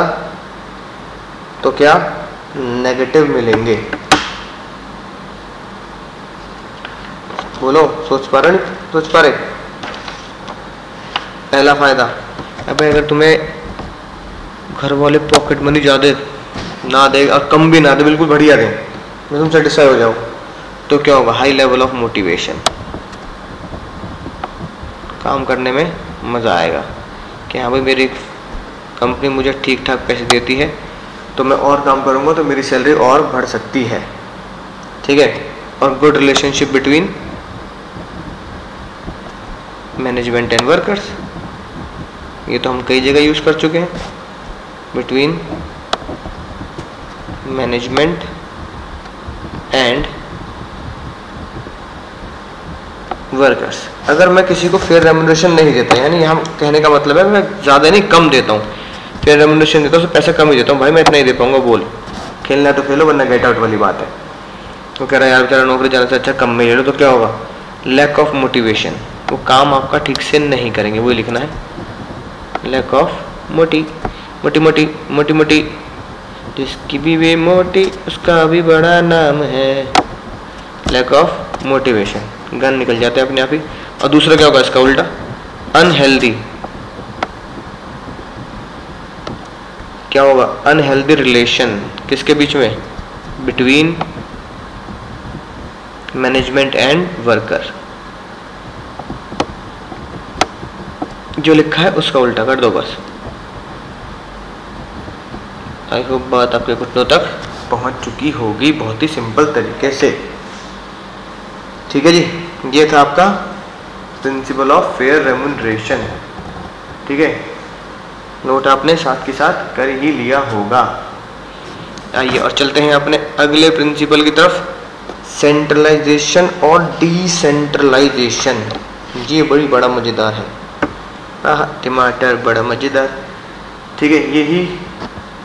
तो क्या नेगेटिव मिलेंगे? बोलो, सोच पा रहे नहीं? सोच पा रहे? पहला फ़ायदा, अबे अगर तुम्हें घर वाले पॉकेट मनी ज़्यादा ना दे और कम भी ना दे, बिल्कुल बढ़िया दें, मैं तुम सेटिस्फाई हो जाओ, तो क्या होगा? हाई लेवल ऑफ मोटिवेशन, काम करने में मज़ा आएगा कि हाँ भाई मेरी कंपनी मुझे ठीक ठाक पैसे देती है, तो मैं और काम करूँगा तो मेरी सैलरी और बढ़ सकती है, ठीक है? और good relationship between management and workers, ये तो हम कई जगह यूज़ कर चुके हैं, बिटवीन मैनेजमेंट एंड वर्कर्स। अगर मैं किसी को फेयर रेम्यूनरेशन नहीं देता, यानी यहाँ कहने का मतलब है मैं ज़्यादा नहीं कम देता हूँ, फेयर रेम्यूनरेशन देता हूँ तो पैसा कम ही देता हूँ, भाई मैं इतना ही दे पाऊँगा, बोल खेलना तो खेलो वरना गेट आउट वाली बात है। वो कह रहा है यार बेचारा नौकरी जाने से अच्छा कम में ले लो, तो क्या होगा? लैक ऑफ मोटिवेशन, वो काम आपका ठीक से नहीं करेंगे, वही लिखना है, लैक ऑफ मोटी मोटी मोटी मोटी मोटी, जिसकी बीवी मोटी उसका भी बड़ा नाम है। लैक ऑफ मोटिवेशन, गन निकल जाते हैं अपने आप ही। और दूसरा क्या होगा इसका उल्टा, अनहेल्दी। क्या होगा? अनहेल्दी रिलेशन किसके बीच में? Between management and worker. जो लिखा है उसका उल्टा कर दो बस। आई होप बात आपके घुटनों तक पहुंच चुकी होगी बहुत ही सिंपल तरीके से। ठीक है जी, ये था आपका प्रिंसिपल ऑफ फेयर रेम्युनरेशन। ठीक है, नोट आपने साथ के साथ कर ही लिया होगा। आइए और चलते हैं अपने अगले प्रिंसिपल की तरफ, सेंट्रलाइजेशन और डिसेंट्रलाइजेशन। ये बड़ी बड़ा मज़ेदार है, आह टमाटर बड़ा मज़ेदार। ठीक है, यही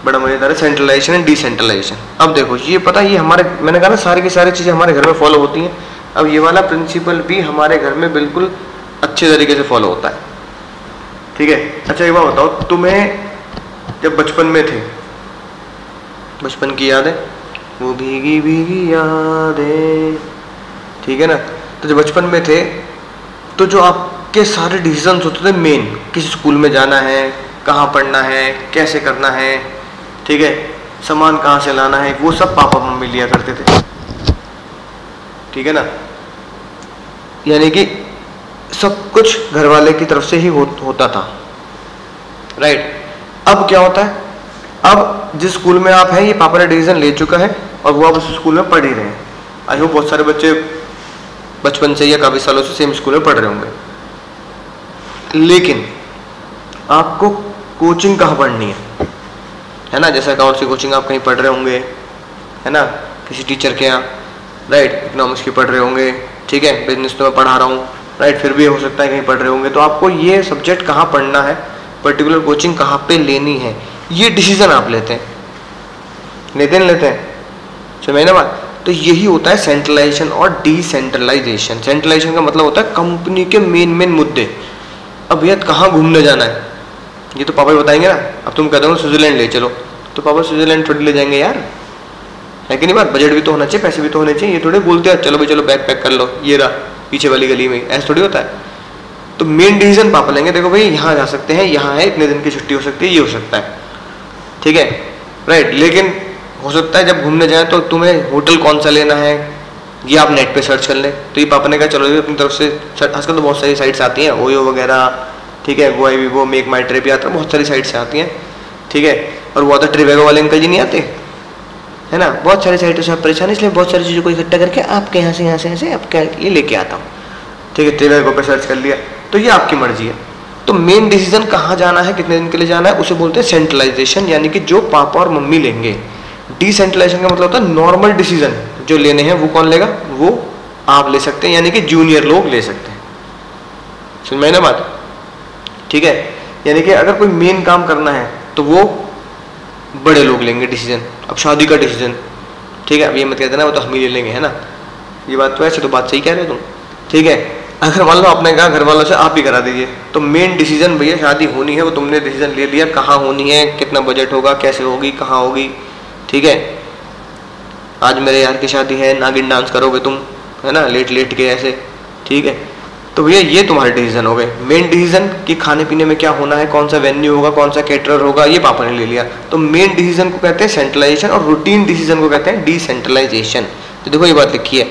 बड़ा मज़ेदार है, सेंट्रलाइजेशन एंड डिसेंट्रलाइजेशन। अब देखो ये पता है, ये हमारे, मैंने कहा ना सारी की सारी चीज़ें हमारे घर में फॉलो होती हैं। अब ये वाला प्रिंसिपल भी हमारे घर में बिल्कुल अच्छे तरीके से फॉलो होता है। ठीक है, अच्छा एक बात बताओ, तुम्हें जब बचपन में थे, बचपन की याद है वो भीगी भीगी यादें, ठीक है ना, तो जब बचपन में थे तो जो आपके सारे डिसीजन्स होते थे मेन, किस स्कूल में जाना है, कहाँ पढ़ना है, कैसे करना है, ठीक है, सामान कहाँ से लाना है, वो सब पापा मम्मी लिया करते थे। ठीक है ना, यानी कि सब कुछ घर वाले की तरफ से ही हो, होता था, राइट। अब क्या होता है, अब जिस स्कूल में आप हैं ये पापा ने डिसीजन ले चुका है और वो आप उस स्कूल में पढ़ ही रहे हैं। आई होप बहुत सारे बच्चे बचपन से या काफ़ी सालों से सेम स्कूल में पढ़ रहे होंगे। लेकिन आपको कोचिंग कहाँ पढ़नी है, है ना, जैसे अकाउंट की कोचिंग आप कहीं पढ़ रहे होंगे, है ना, किसी टीचर के यहाँ, राइट, इकोनॉमिक्स की पढ़ रहे होंगे, ठीक है, बिजनेस तो मैं पढ़ा रहा हूँ, राइट, फिर भी हो सकता है कहीं पढ़ रहे होंगे। तो आपको ये सब्जेक्ट कहाँ पढ़ना है, पर्टिकुलर कोचिंग कहाँ पे लेनी है, ये डिसीजन आप लेते हैं, लेते हैं लेते हैं समझ ना बात। तो यही होता है सेंट्रलाइजेशन और डिसेंट्रलाइजेशन। सेंट्रलाइजेशन का मतलब होता है कंपनी के मेन मेन मुद्दे। अब भैया कहाँ घूमने जाना है ये तो पापा ही बताएंगे ना। अब तुम कहते हो स्विट्जरलैंड ले चलो, तो पापा स्विट्जरलैंड थोड़ी ले जाएंगे यार, है कि नहीं बात। बजट भी तो होना चाहिए, पैसे भी तो होने चाहिए, ये थोड़े बोलते हैं चलो भाई चलो बैग पैक कर लो, ये रहा पीछे वाली गली में, ऐसा थोड़ी होता है। तो मेन डिसीजन पापा लेंगे, देखो भाई यहाँ जा सकते हैं, यहाँ है, इतने दिन की छुट्टी हो सकती है, ये हो सकता है, ठीक है, राइट। लेकिन हो सकता है जब घूमने जाए तो तुम्हें होटल कौन सा लेना है, ये आप नेट पे सर्च कर लें। तो ये पापा ने कहा चलो ये अपनी तरफ से, आजकल तो बहुत सारी साइट्स आती हैं, ओयो वगैरह, ठीक है, वो आई वी वो मेक माई ट्रिप यात्रा, बहुत सारी साइट्स आती हैं, ठीक है, और वो आता ट्रिवेगो वाले अंकल जी नहीं आते, है ना, बहुत सारी साइटों से आप परेशान, इसलिए बहुत सारी चीज़ों को इकट्ठा करके आपके यहाँ से यहाँ से ऐसे आपके ये लेके आता हूँ, ठीक है, ट्रिवेगो पे सर्च कर लिया, तो ये आपकी मर्जी है। तो मेन डिसीजन कहाँ जाना है, कितने दिन के लिए जाना है, उसे बोलते हैं सेंट्रलाइजेशन, यानी कि जो पापा और मम्मी लेंगे। डिसेंट्रलाइजेशन का मतलब होता है नॉर्मल डिसीजन जो लेने हैं वो कौन लेगा, वो आप ले सकते हैं, यानी कि जूनियर लोग ले सकते हैं, समझ में ना बात, ठीक है। यानी कि अगर कोई मेन काम करना है तो वो बड़े लोग लेंगे डिसीजन। अब शादी का डिसीजन, ठीक है, अब ये मत कहते ना वो तो हम ही ले लेंगे, है ना, ये बात तो ऐसे तो बात सही कह रहे हो तुम, ठीक है। अगर मान लो आपने कहा घर वालों से आप ही करा दीजिए, तो मेन डिसीजन भैया शादी होनी है वो तुमने डिसीजन ले लिया, कहाँ होनी है, कितना बजट होगा, कैसे होगी, कहाँ होगी, ठीक है। आज मेरे यार की शादी है, नागिन डांस करोगे तुम, है ना, लेट लेट के ऐसे, ठीक है। तो भैया ये तुम्हारे डिसीजन हो गए। मेन डिसीजन कि खाने पीने में क्या होना है, कौन सा वेन्यू होगा, कौन सा कैटरर होगा, ये पापा ने ले लिया। तो मेन डिसीजन को कहते हैं सेंट्रलाइजेशन और रूटीन डिसीजन को कहते हैं डिसेंट्रलाइजेशन। तो देखो ये बात लिखी है,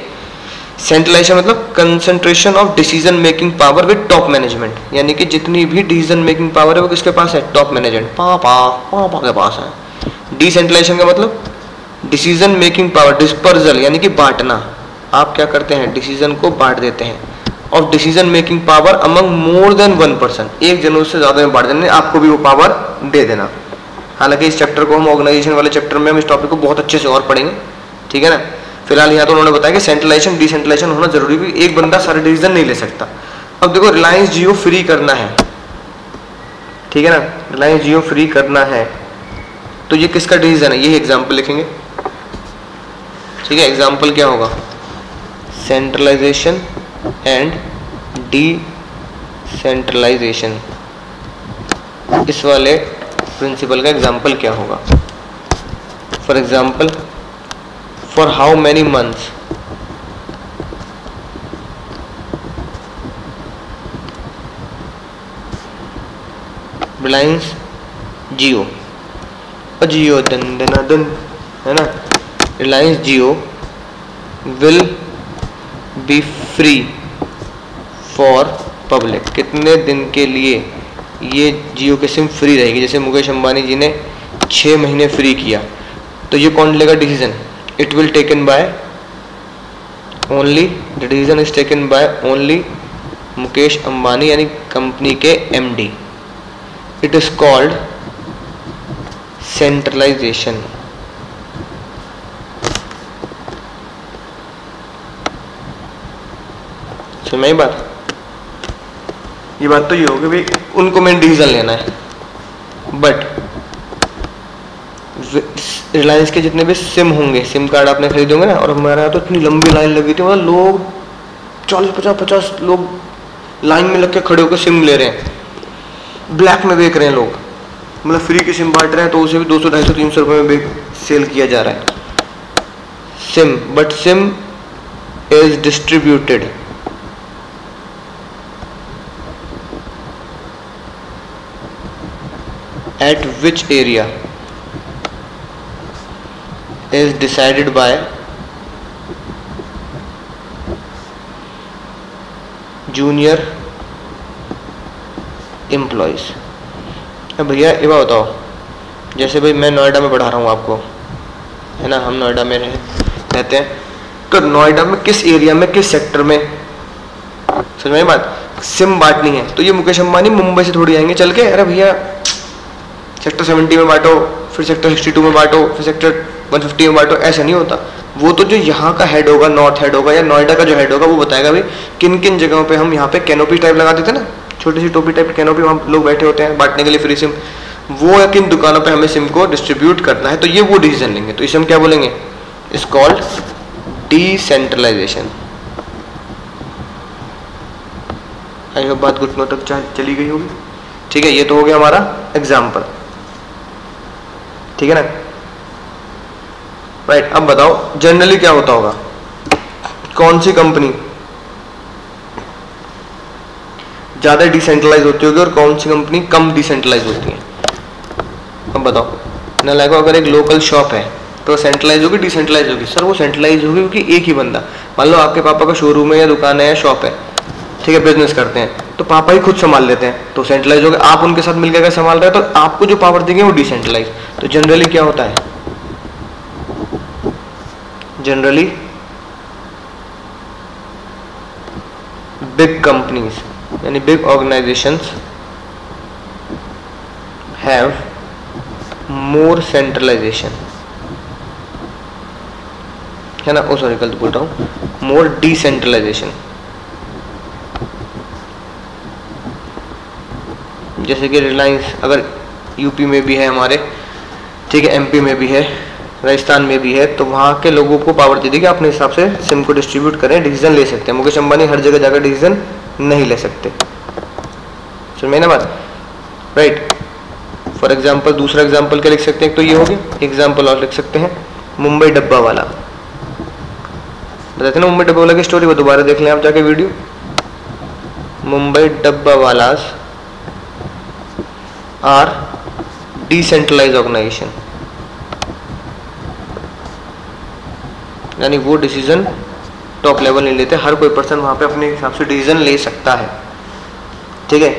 सेंट्रलाइजेशन मतलब concentration of decision making power with top management, यानी कि जितनी भी डिसीजन मेकिंग पावर है वो किसके पास है, टॉप मैनेजमेंट, पापा पापा के पास है। डिसेंट्रलाइजेशन का मतलब डिसीजन मेकिंग पावर डिस्पर्जल, यानी कि बांटना, आप क्या करते हैं डिसीजन को बांट देते हैं, और decision making power among more than one person, एक जनों से ज़्यादा में बांट देने, आपको भी वो पावर दे देना। हालांकि इस चैप्टर को हम ऑर्गेनाइजेशन वाले चैप्टर में हम इस टॉपिक को बहुत अच्छे से और पढ़ेंगे, ठीक है ना। फिलहाल यहाँ तो उन्होंने बताया कि सेंट्रलाइजेशन डिसेंट्रलाइजेशन होना जरूरी है, एक बंदा सारे डिसीजन नहीं ले सकता। अब देखो रिलायंस जियो फ्री करना है, ठीक है ना, रिलायंस जियो फ्री करना है, तो ये किसका डिसीजन है, यही एग्जाम्पल लिखेंगे, ठीक है। एग्जाम्पल क्या होगा, सेंट्रलाइजेशन एंड डिसेंट्रलाइजेशन। इस वाले प्रिंसिपल का एग्जाम्पल क्या होगा। For example, for how many months, Reliance Jio और जियो दन दना दन, है ना, Reliance Jio will be free for public. कितने दिन के लिए ये जियो के सिम फ्री रहेगी। जैसे मुकेश अंबानी जी ने छः महीने फ्री किया, तो ये कौन लेगा decision. It will taken by only, the decision is taken by only Mukesh Ambani, यानी कंपनी के MD. It is called centralisation. समझ में आई बात। ये बात तो ये होगी भाई उनको मेन डिसीजन लेना है, बट रिलायंस के जितने भी सिम होंगे, सिम कार्ड आपने खरीदोगे ना, और हमारे यहाँ तो इतनी लंबी लाइन लगी थी, मतलब लोग चालीस पचास पचास लोग लाइन में लग के खड़े होकर सिम ले रहे हैं, ब्लैक में बेच रहे हैं लोग, मतलब फ्री की सिम बांट रहे हैं, तो उसे भी दो सौ ढाई सौ तीन सौ रुपये में बेच सेल किया जा रहा है SIM. But SIM is distributed at which area is decided by junior employees। अब भैया ये बात बताओ, जैसे भाई मैं नोएडा में पढ़ा रहा हूँ आपको, है ना, हम नोएडा में रहते हैं, तो नोएडा में किस एरिया में, किस सेक्टर में, समझ में बात, सिम बांटनी है, तो ये मुकेश अंबानी मुंबई से थोड़ी आएंगे चल के, अरे भैया सेक्टर सत्तर में बांटो, फिर सेक्टर बासठ में बांटो, फिर सेक्टर एक सौ पचास में बांटो, ऐसा नहीं होता। वो तो जो यहाँ का हेड होगा, नॉर्थ हेड होगा या नोएडा का जो हेड होगा, वो बताएगा भाई किन किन जगहों पे हम यहाँ पे कैनोपी टाइप लगा देते हैं ना, छोटी सी टोपी टाइप कैनोपी, वहाँ लोग बैठे होते हैं बांटने के लिए फ्री सिम, वो या किन दुकानों पर हमें सिम को डिस्ट्रीब्यूट करना है, तो ये वो डिसीजन लेंगे। तो इसे हम क्या बोलेंगे, it's called decentralisation. I hope बात घुटनों तक चली गई होगी। ठीक है, ये तो हो गया हमारा एग्जाम्पल। ठीक है ना, राइट। अब बताओ जनरली क्या होता होगा, कौन सी कंपनी ज्यादा डिसेंट्रलाइज होती होगी और कौन सी कंपनी कम डिसेंट्रलाइज होती है। अब बताओ ना, लगो अगर एक लोकल शॉप है तो सेंट्रलाइज होगी डिसेंट्रलाइज होगी। सर वो सेंट्रलाइज होगी क्योंकि एक ही बंदा, मान लो आपके पापा का शोरूम है या दुकान है या शॉप है, ठीक है, बिजनेस करते हैं, तो पापा ही खुद संभाल लेते हैं, तो सेंट्रलाइज हो गया। आप उनके साथ मिलकर संभाल रहे हैं, तो आपको जो पावर देंगे वो डिसेंट्रलाइज। तो जनरली क्या होता है, जनरली बिग कंपनीज यानी big organisations have more centralisation, है ना, ओ सॉरी गलत बोल रहा हूँ, मोर डिसेंट्रलाइजेशन। जैसे कि रिलायंस अगर यूपी में भी है हमारे, ठीक है, एमपी में भी है, राजस्थान में भी है, तो वहाँ के लोगों को पावर दे दी कि अपने हिसाब से सिम को डिस्ट्रीब्यूट करें, डिसीजन ले सकते हैं। मुकेश अंबानी हर जगह जाकर डिसीजन नहीं ले सकते। सुन मैंने बात, राइट। फॉर एग्जांपल, दूसरा एग्जांपल क्या लिख सकते हैं, तो ये हो गया एग्जाम्पल। और लिख सकते हैं मुंबई डब्बावाला, बताते ना मुंबई डब्बावाला की स्टोरी, वो दोबारा देख लें आप जाके video, Mumbai dabbawalas are decentralise organisation, यानी वो डिसीजन टॉप लेवल नहीं लेते, हर कोई पर्सन वहाँ पे अपने हिसाब से डिसीजन ले सकता है। ठीक है,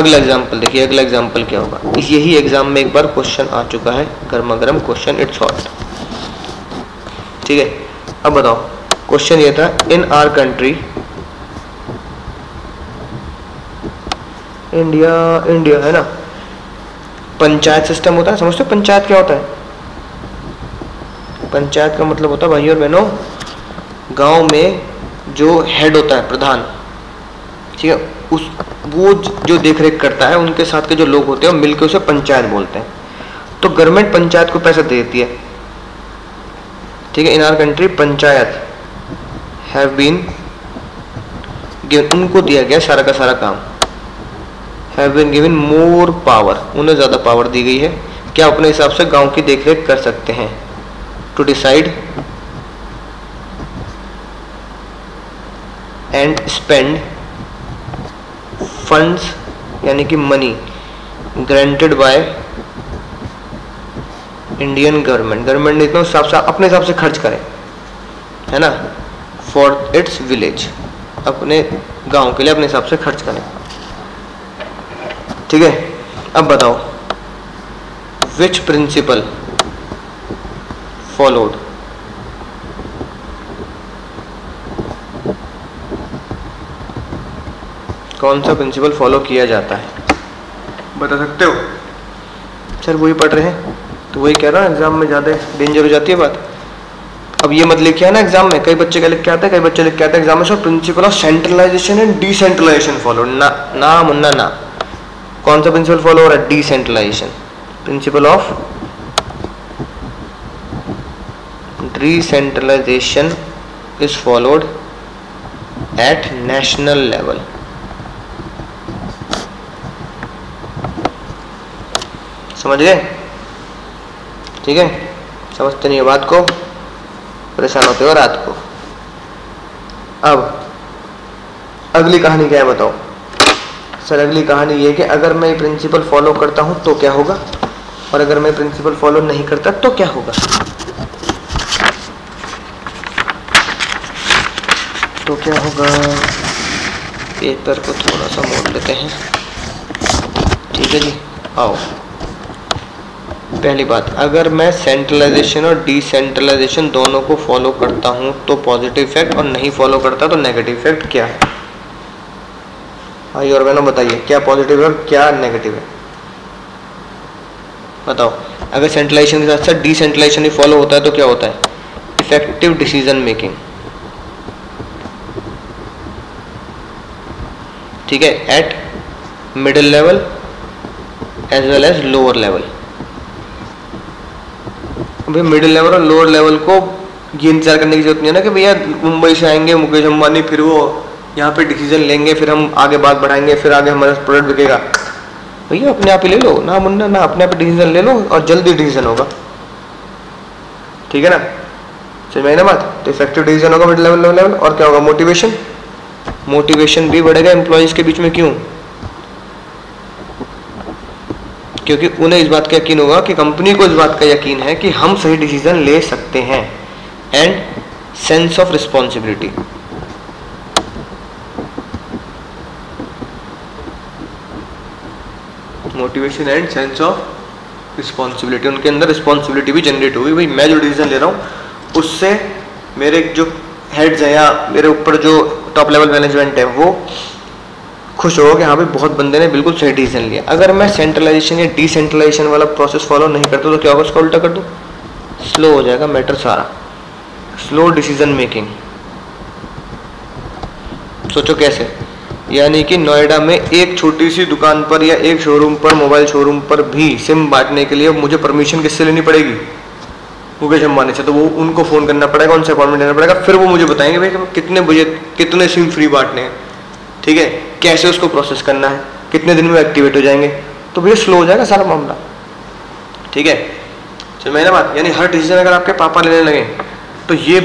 अगला एग्जांपल देखिए, अगला एग्जांपल क्या होगा। यही एग्जाम में एक बार क्वेश्चन आ चुका है, गर्मा गर्म क्वेश्चन, इट्स हॉट। ठीक है, अब बताओ क्वेश्चन ये था, in our country, India India है ना, पंचायत सिस्टम होता है, समझते हो पंचायत क्या होता है। पंचायत का मतलब होता है भाई और बहनों, गांव में जो हेड होता है प्रधान, ठीक है, उस वो जो देखरेख करता है, उनके साथ के जो लोग होते हैं मिलकर उसे पंचायत बोलते हैं। तो गवर्नमेंट पंचायत को पैसा दे देती है। ठीक है, in our country panchayat have been given, उनको दिया गया सारा का सारा काम, have been given more power, उन्हें ज़्यादा पावर दी गई है। क्या अपने हिसाब से गांव की देखरेख कर सकते हैं? To decide and spend funds यानी कि money granted by Indian government, government ने इतना हिसाब से अपने हिसाब से खर्च करें, है ना, फॉर इट्स विलेज, अपने गांव के लिए अपने हिसाब से खर्च करें। ठीक है, अब बताओ विच प्रिंसिपल फॉलोड कौन सा प्रिंसिपल फॉलो किया जाता है, बता सकते हो? सर वही पढ़ रहे हैं तो वही कह रहा हूँ, एग्जाम में ज़्यादा डेंजर हो जाती है बात। अब ये मत लिख आना एग्जाम में, कई बच्चे का लिख के आते हैं, कई बच्चे लिख के आते हैं एग्जाम में sir principle of centralisation and decentralisation follow, ना ना मुन्ना ना, कौन सा प्रिंसिपल फॉलो हो रहा है? Decentralisation, principle of decentralisation is followed at national level. समझ गए? ठीक है, समझते नहीं हो बात को, परेशान होते हो रात को। अब अगली कहानी क्या है बताओ? सर अगली कहानी ये कि अगर मैं प्रिंसिपल फॉलो करता हूँ तो क्या होगा, और अगर मैं प्रिंसिपल फॉलो नहीं करता तो क्या होगा, तो क्या होगा। पेपर को थोड़ा सा मोड़ लेते हैं, ठीक है जी। आओ, पहली बात, अगर मैं सेंट्रलाइजेशन और डिसेंट्रलाइजेशन दोनों को फॉलो करता हूँ तो पॉजिटिव इफेक्ट, और नहीं फॉलो करता तो नेगेटिव इफेक्ट क्या है? आइए और बहनों बताइए, क्या पॉजिटिव है और क्या नेगेटिव है बताओ। अगर सेंट्रलाइजेशन के साथ साथ डिसेंट्रलाइजेशन ही फॉलो होता है तो क्या होता है? इफेक्टिव डिसीजन मेकिंग, ठीक है, at middle level as well as lower level. भाई मिडिल लेवल और लोअर लेवल को ये इंतजार करने की जरूरत नहीं है ना कि भैया मुंबई से आएंगे मुकेश अंबानी, फिर वो यहाँ पे डिसीजन लेंगे, फिर हम आगे बात बढ़ाएंगे, फिर आगे हमारा प्रोडक्ट बिकेगा। भैया अपने आप ही ले लो ना मुन्ना ना, अपने आप ही डिसीजन ले लो और जल्दी डिसीजन होगा, ठीक है ना, समझ में आई ना बात। तो इफेक्टिव डिसीजन होगा मिडिल लेवल लोअर लेवल, और क्या होगा? मोटिवेशन, मोटिवेशन भी बढ़ेगा एम्प्लॉयज के बीच में। क्यों? क्योंकि उन्हें इस बात का यकीन होगा कि कंपनी को इस बात का यकीन है कि हम सही डिसीजन ले सकते हैं। And sense of responsibility, motivation and sense of responsibility, उनके अंदर रिस्पॉन्सिबिलिटी भी जनरेट होगी। भाई मैं जो डिसीजन ले रहा हूँ उससे मेरे जो हेड्स हैं या मेरे ऊपर जो टॉप लेवल मैनेजमेंट है वो खुश हो कि हाँ भाई बहुत बंदे ने बिल्कुल सही डिसीजन लिया। अगर मैं सेंट्रलाइजेशन या डिसेंट्रलाइजेशन वाला प्रोसेस फॉलो नहीं करता तो क्या होगा? उसका उल्टा कर दूँ, स्लो हो जाएगा मैटर सारा, स्लो डिसीजन मेकिंग। सोचो कैसे, यानी कि नोएडा में एक छोटी सी दुकान पर या एक शोरूम पर, मोबाइल शोरूम पर भी सिम बांटने के लिए मुझे परमिशन किससे लेनी पड़ेगी? मुकेश अंबानी से। तो वो उनको फ़ोन करना पड़ेगा, उनसे अपॉइंटमेंट लेना पड़ेगा, फिर वो मुझे बताएंगे भाई कितने बजे कितने सिम फ्री बांटने हैं, ठीक है, कैसे उसको प्रोसेस करना है, कितने दिन में एक्टिवेट हो जाएंगे। तो भैया स्लो हो जाएगा सारा मामला, ठीक है, चल मैंने बात। यानी हर डिसीजन अगर आपके पापा लेने लगे तो ये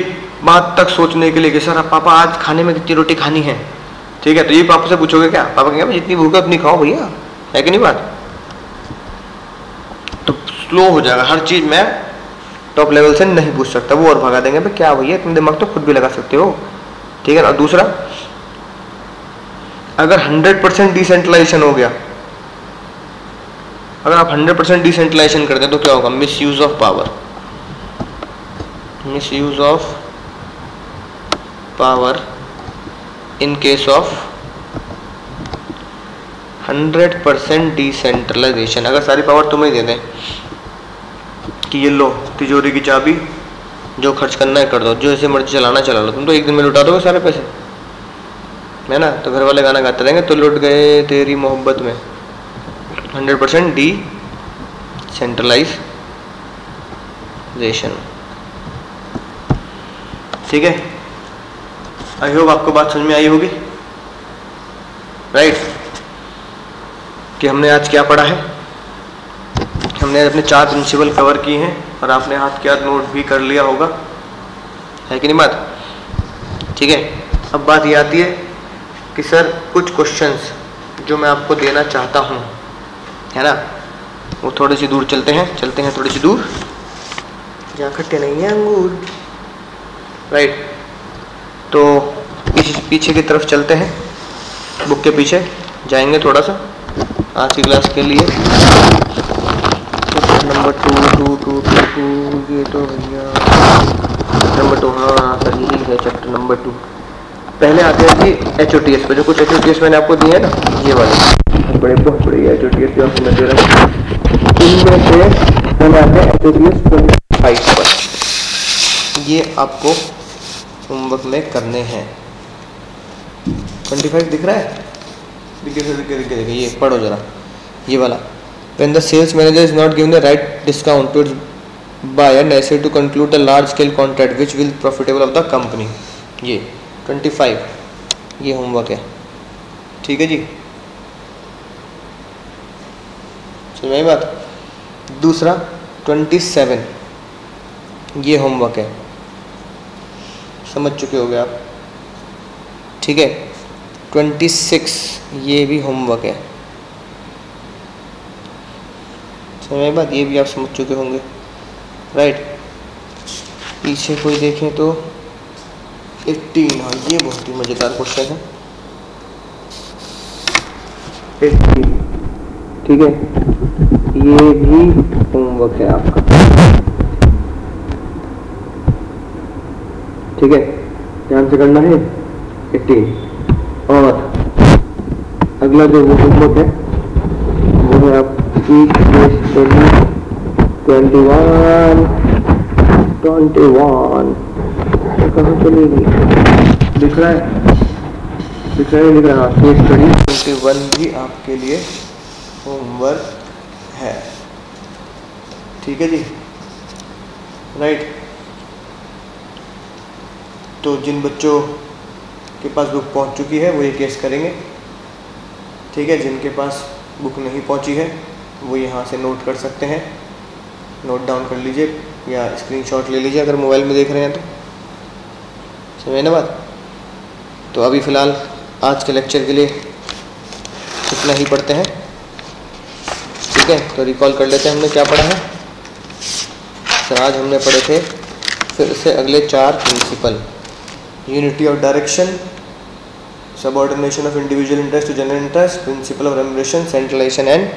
बात तक सोचने के लिए कि सर आप पापा आज खाने में कितनी रोटी खानी है, ठीक है, तो ये पापा से पूछोगे क्या? पापा कहेंगे जितनी भूख है उतनी खाओ भैया, है कि नहीं बात। तो स्लो हो जाएगा हर चीज़, मैं टॉप लेवल से नहीं पूछ सकता, वो और भगा देंगे भाई क्या भैया इतने दिमाग तो खुद भी लगा सकते हो, ठीक है ना। दूसरा, अगर हंड्रेड परसेंट डिसेंट्रलाइजेशन हो गया, अगर आप हंड्रेड परसेंट डिसेंट्रलाइजेशन करते हैं तो क्या होगा? Misuse of power, misuse of power in case of hundred percent decentralisation. अगर सारी पावर तुम्हें दे दें कि ये लो तिजोरी की चाबी, जो खर्च करना है कर दो, जो जैसे मर्जी चलाना चला लो, तुम तो एक दिन में लुटा दोगे सारे पैसे, है ना। तो घर वाले गाना गाते रहेंगे, तो लुट गए तेरी मोहब्बत में। हंड्रेड परसेंट डी सेंट्रलाइजेशन, ठीक है। आई होप आपको बात समझ में आई होगी, राइट। कि हमने आज क्या पढ़ा है। हमने अपने चार प्रिंसिपल कवर किए हैं और आपने हाथ क्या नोट भी कर लिया होगा, है कि नहीं बात? ठीक है, अब बात ये आती है कि सर कुछ क्वेश्चंस जो मैं आपको देना चाहता हूँ, है ना, वो थोड़ी सी दूर चलते हैं चलते हैं थोड़ी सी दूर, जहाँ खट्टे नहीं हैं अंगूर, राइट। तो पीछे पीछे की तरफ चलते हैं, बुक के पीछे जाएंगे थोड़ा सा आज की क्लास के लिए। Number two two two two two ये तो भैया नंबर टू, हाँ सर यही है चैप्टर नंबर टू। पहले आते हैं G H O T S पर, जो कुछ एच ओ टी एस मैंने आपको दिए हैं ना, ये वाले बड़े बहुत बड़े एच ओ टी एस जो आप समझ रहे हैं, इनमें से मैंने आते हैं H O T S twenty five पर, ये आपको होमवर्क में करने हैं। ट्वेंटी फाइव दिख रहा है? देखिए देखिए देखिए ये पढ़ो जरा, ये वाला, when the sales manager is not given the right discount to its buyer necessary to conclude a large scale contract which will profitable of the company, ये पच्चीस ये होमवर्क है, ठीक है जी, समझ में बात। दूसरा सत्ताईस ये होमवर्क है, समझ चुके होगे आप, ठीक है। छब्बीस ये भी होमवर्क है, समय बाद ये भी आप समझ चुके होंगे, राइट। पीछे कोई देखें तो अठारह, हाँ ये बहुत ही मज़ेदार क्वेश्चन है अठारह, ठीक है, ये भी होमवर्क है आपका, ठीक है, ध्यान से करना है अठारह। और अगला जो होमवर्क है वो है आप इक्कीस, इक्कीस, इक्कीस, कहाँ चलेगी? दिख रहा है दिख रहा है दिख रहा है केस स्टडी इक्कीस भी आपके लिए होमवर्क है, ठीक है जी, राइट। तो जिन बच्चों के पास बुक पहुँच चुकी है वो ये केस करेंगे, ठीक है, जिनके पास बुक नहीं पहुँची है वो यहाँ से नोट कर सकते हैं, नोट डाउन कर लीजिए या स्क्रीनशॉट ले लीजिए अगर मोबाइल में देख रहे हैं तो, समझे ना बात। तो अभी फ़िलहाल आज के लेक्चर के लिए इतना ही पढ़ते हैं, ठीक है। तो रिकॉल कर लेते हैं हमने क्या पढ़ा है। सर आज हमने पढ़े थे फिर से अगले चार principle, unity of direction, subordination of individual interest to general interest, principle of remuneration, centralisation and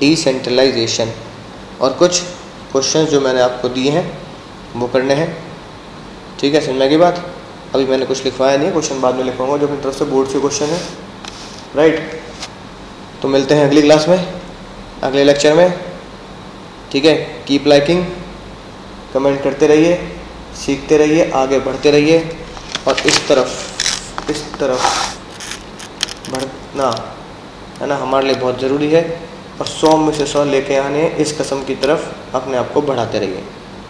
decentralisation, और कुछ क्वेश्चंस जो मैंने आपको दिए हैं वो करने हैं, ठीक है, समझने की बात। अभी मैंने कुछ लिखवाया नहीं, क्वेश्चन बाद में लिखवाऊंगा जो अपनी तरफ से बोर्ड से क्वेश्चन है, राइट। तो मिलते हैं अगली क्लास में, अगले लेक्चर में, ठीक है। कीप लाइकिंग, कमेंट करते रहिए, सीखते रहिए, आगे बढ़ते रहिए और इस तरफ इस तरफ बढ़ना, है ना, हमारे लिए बहुत ज़रूरी है, और सौ में से सौ लेके आने इस कसम की तरफ अपने आप को बढ़ाते रहिए।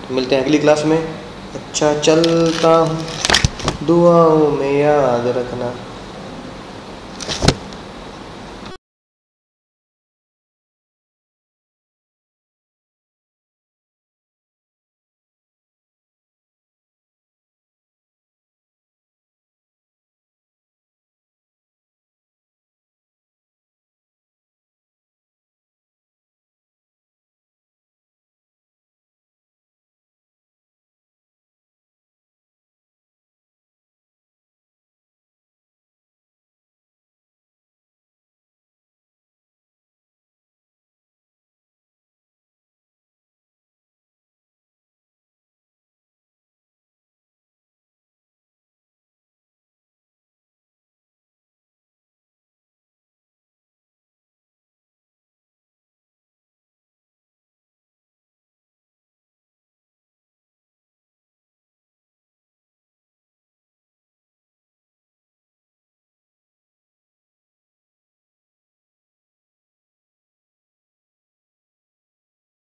तो मिलते हैं अगली क्लास में। अच्छा चलता हूँ, दुआओं में याद रखना।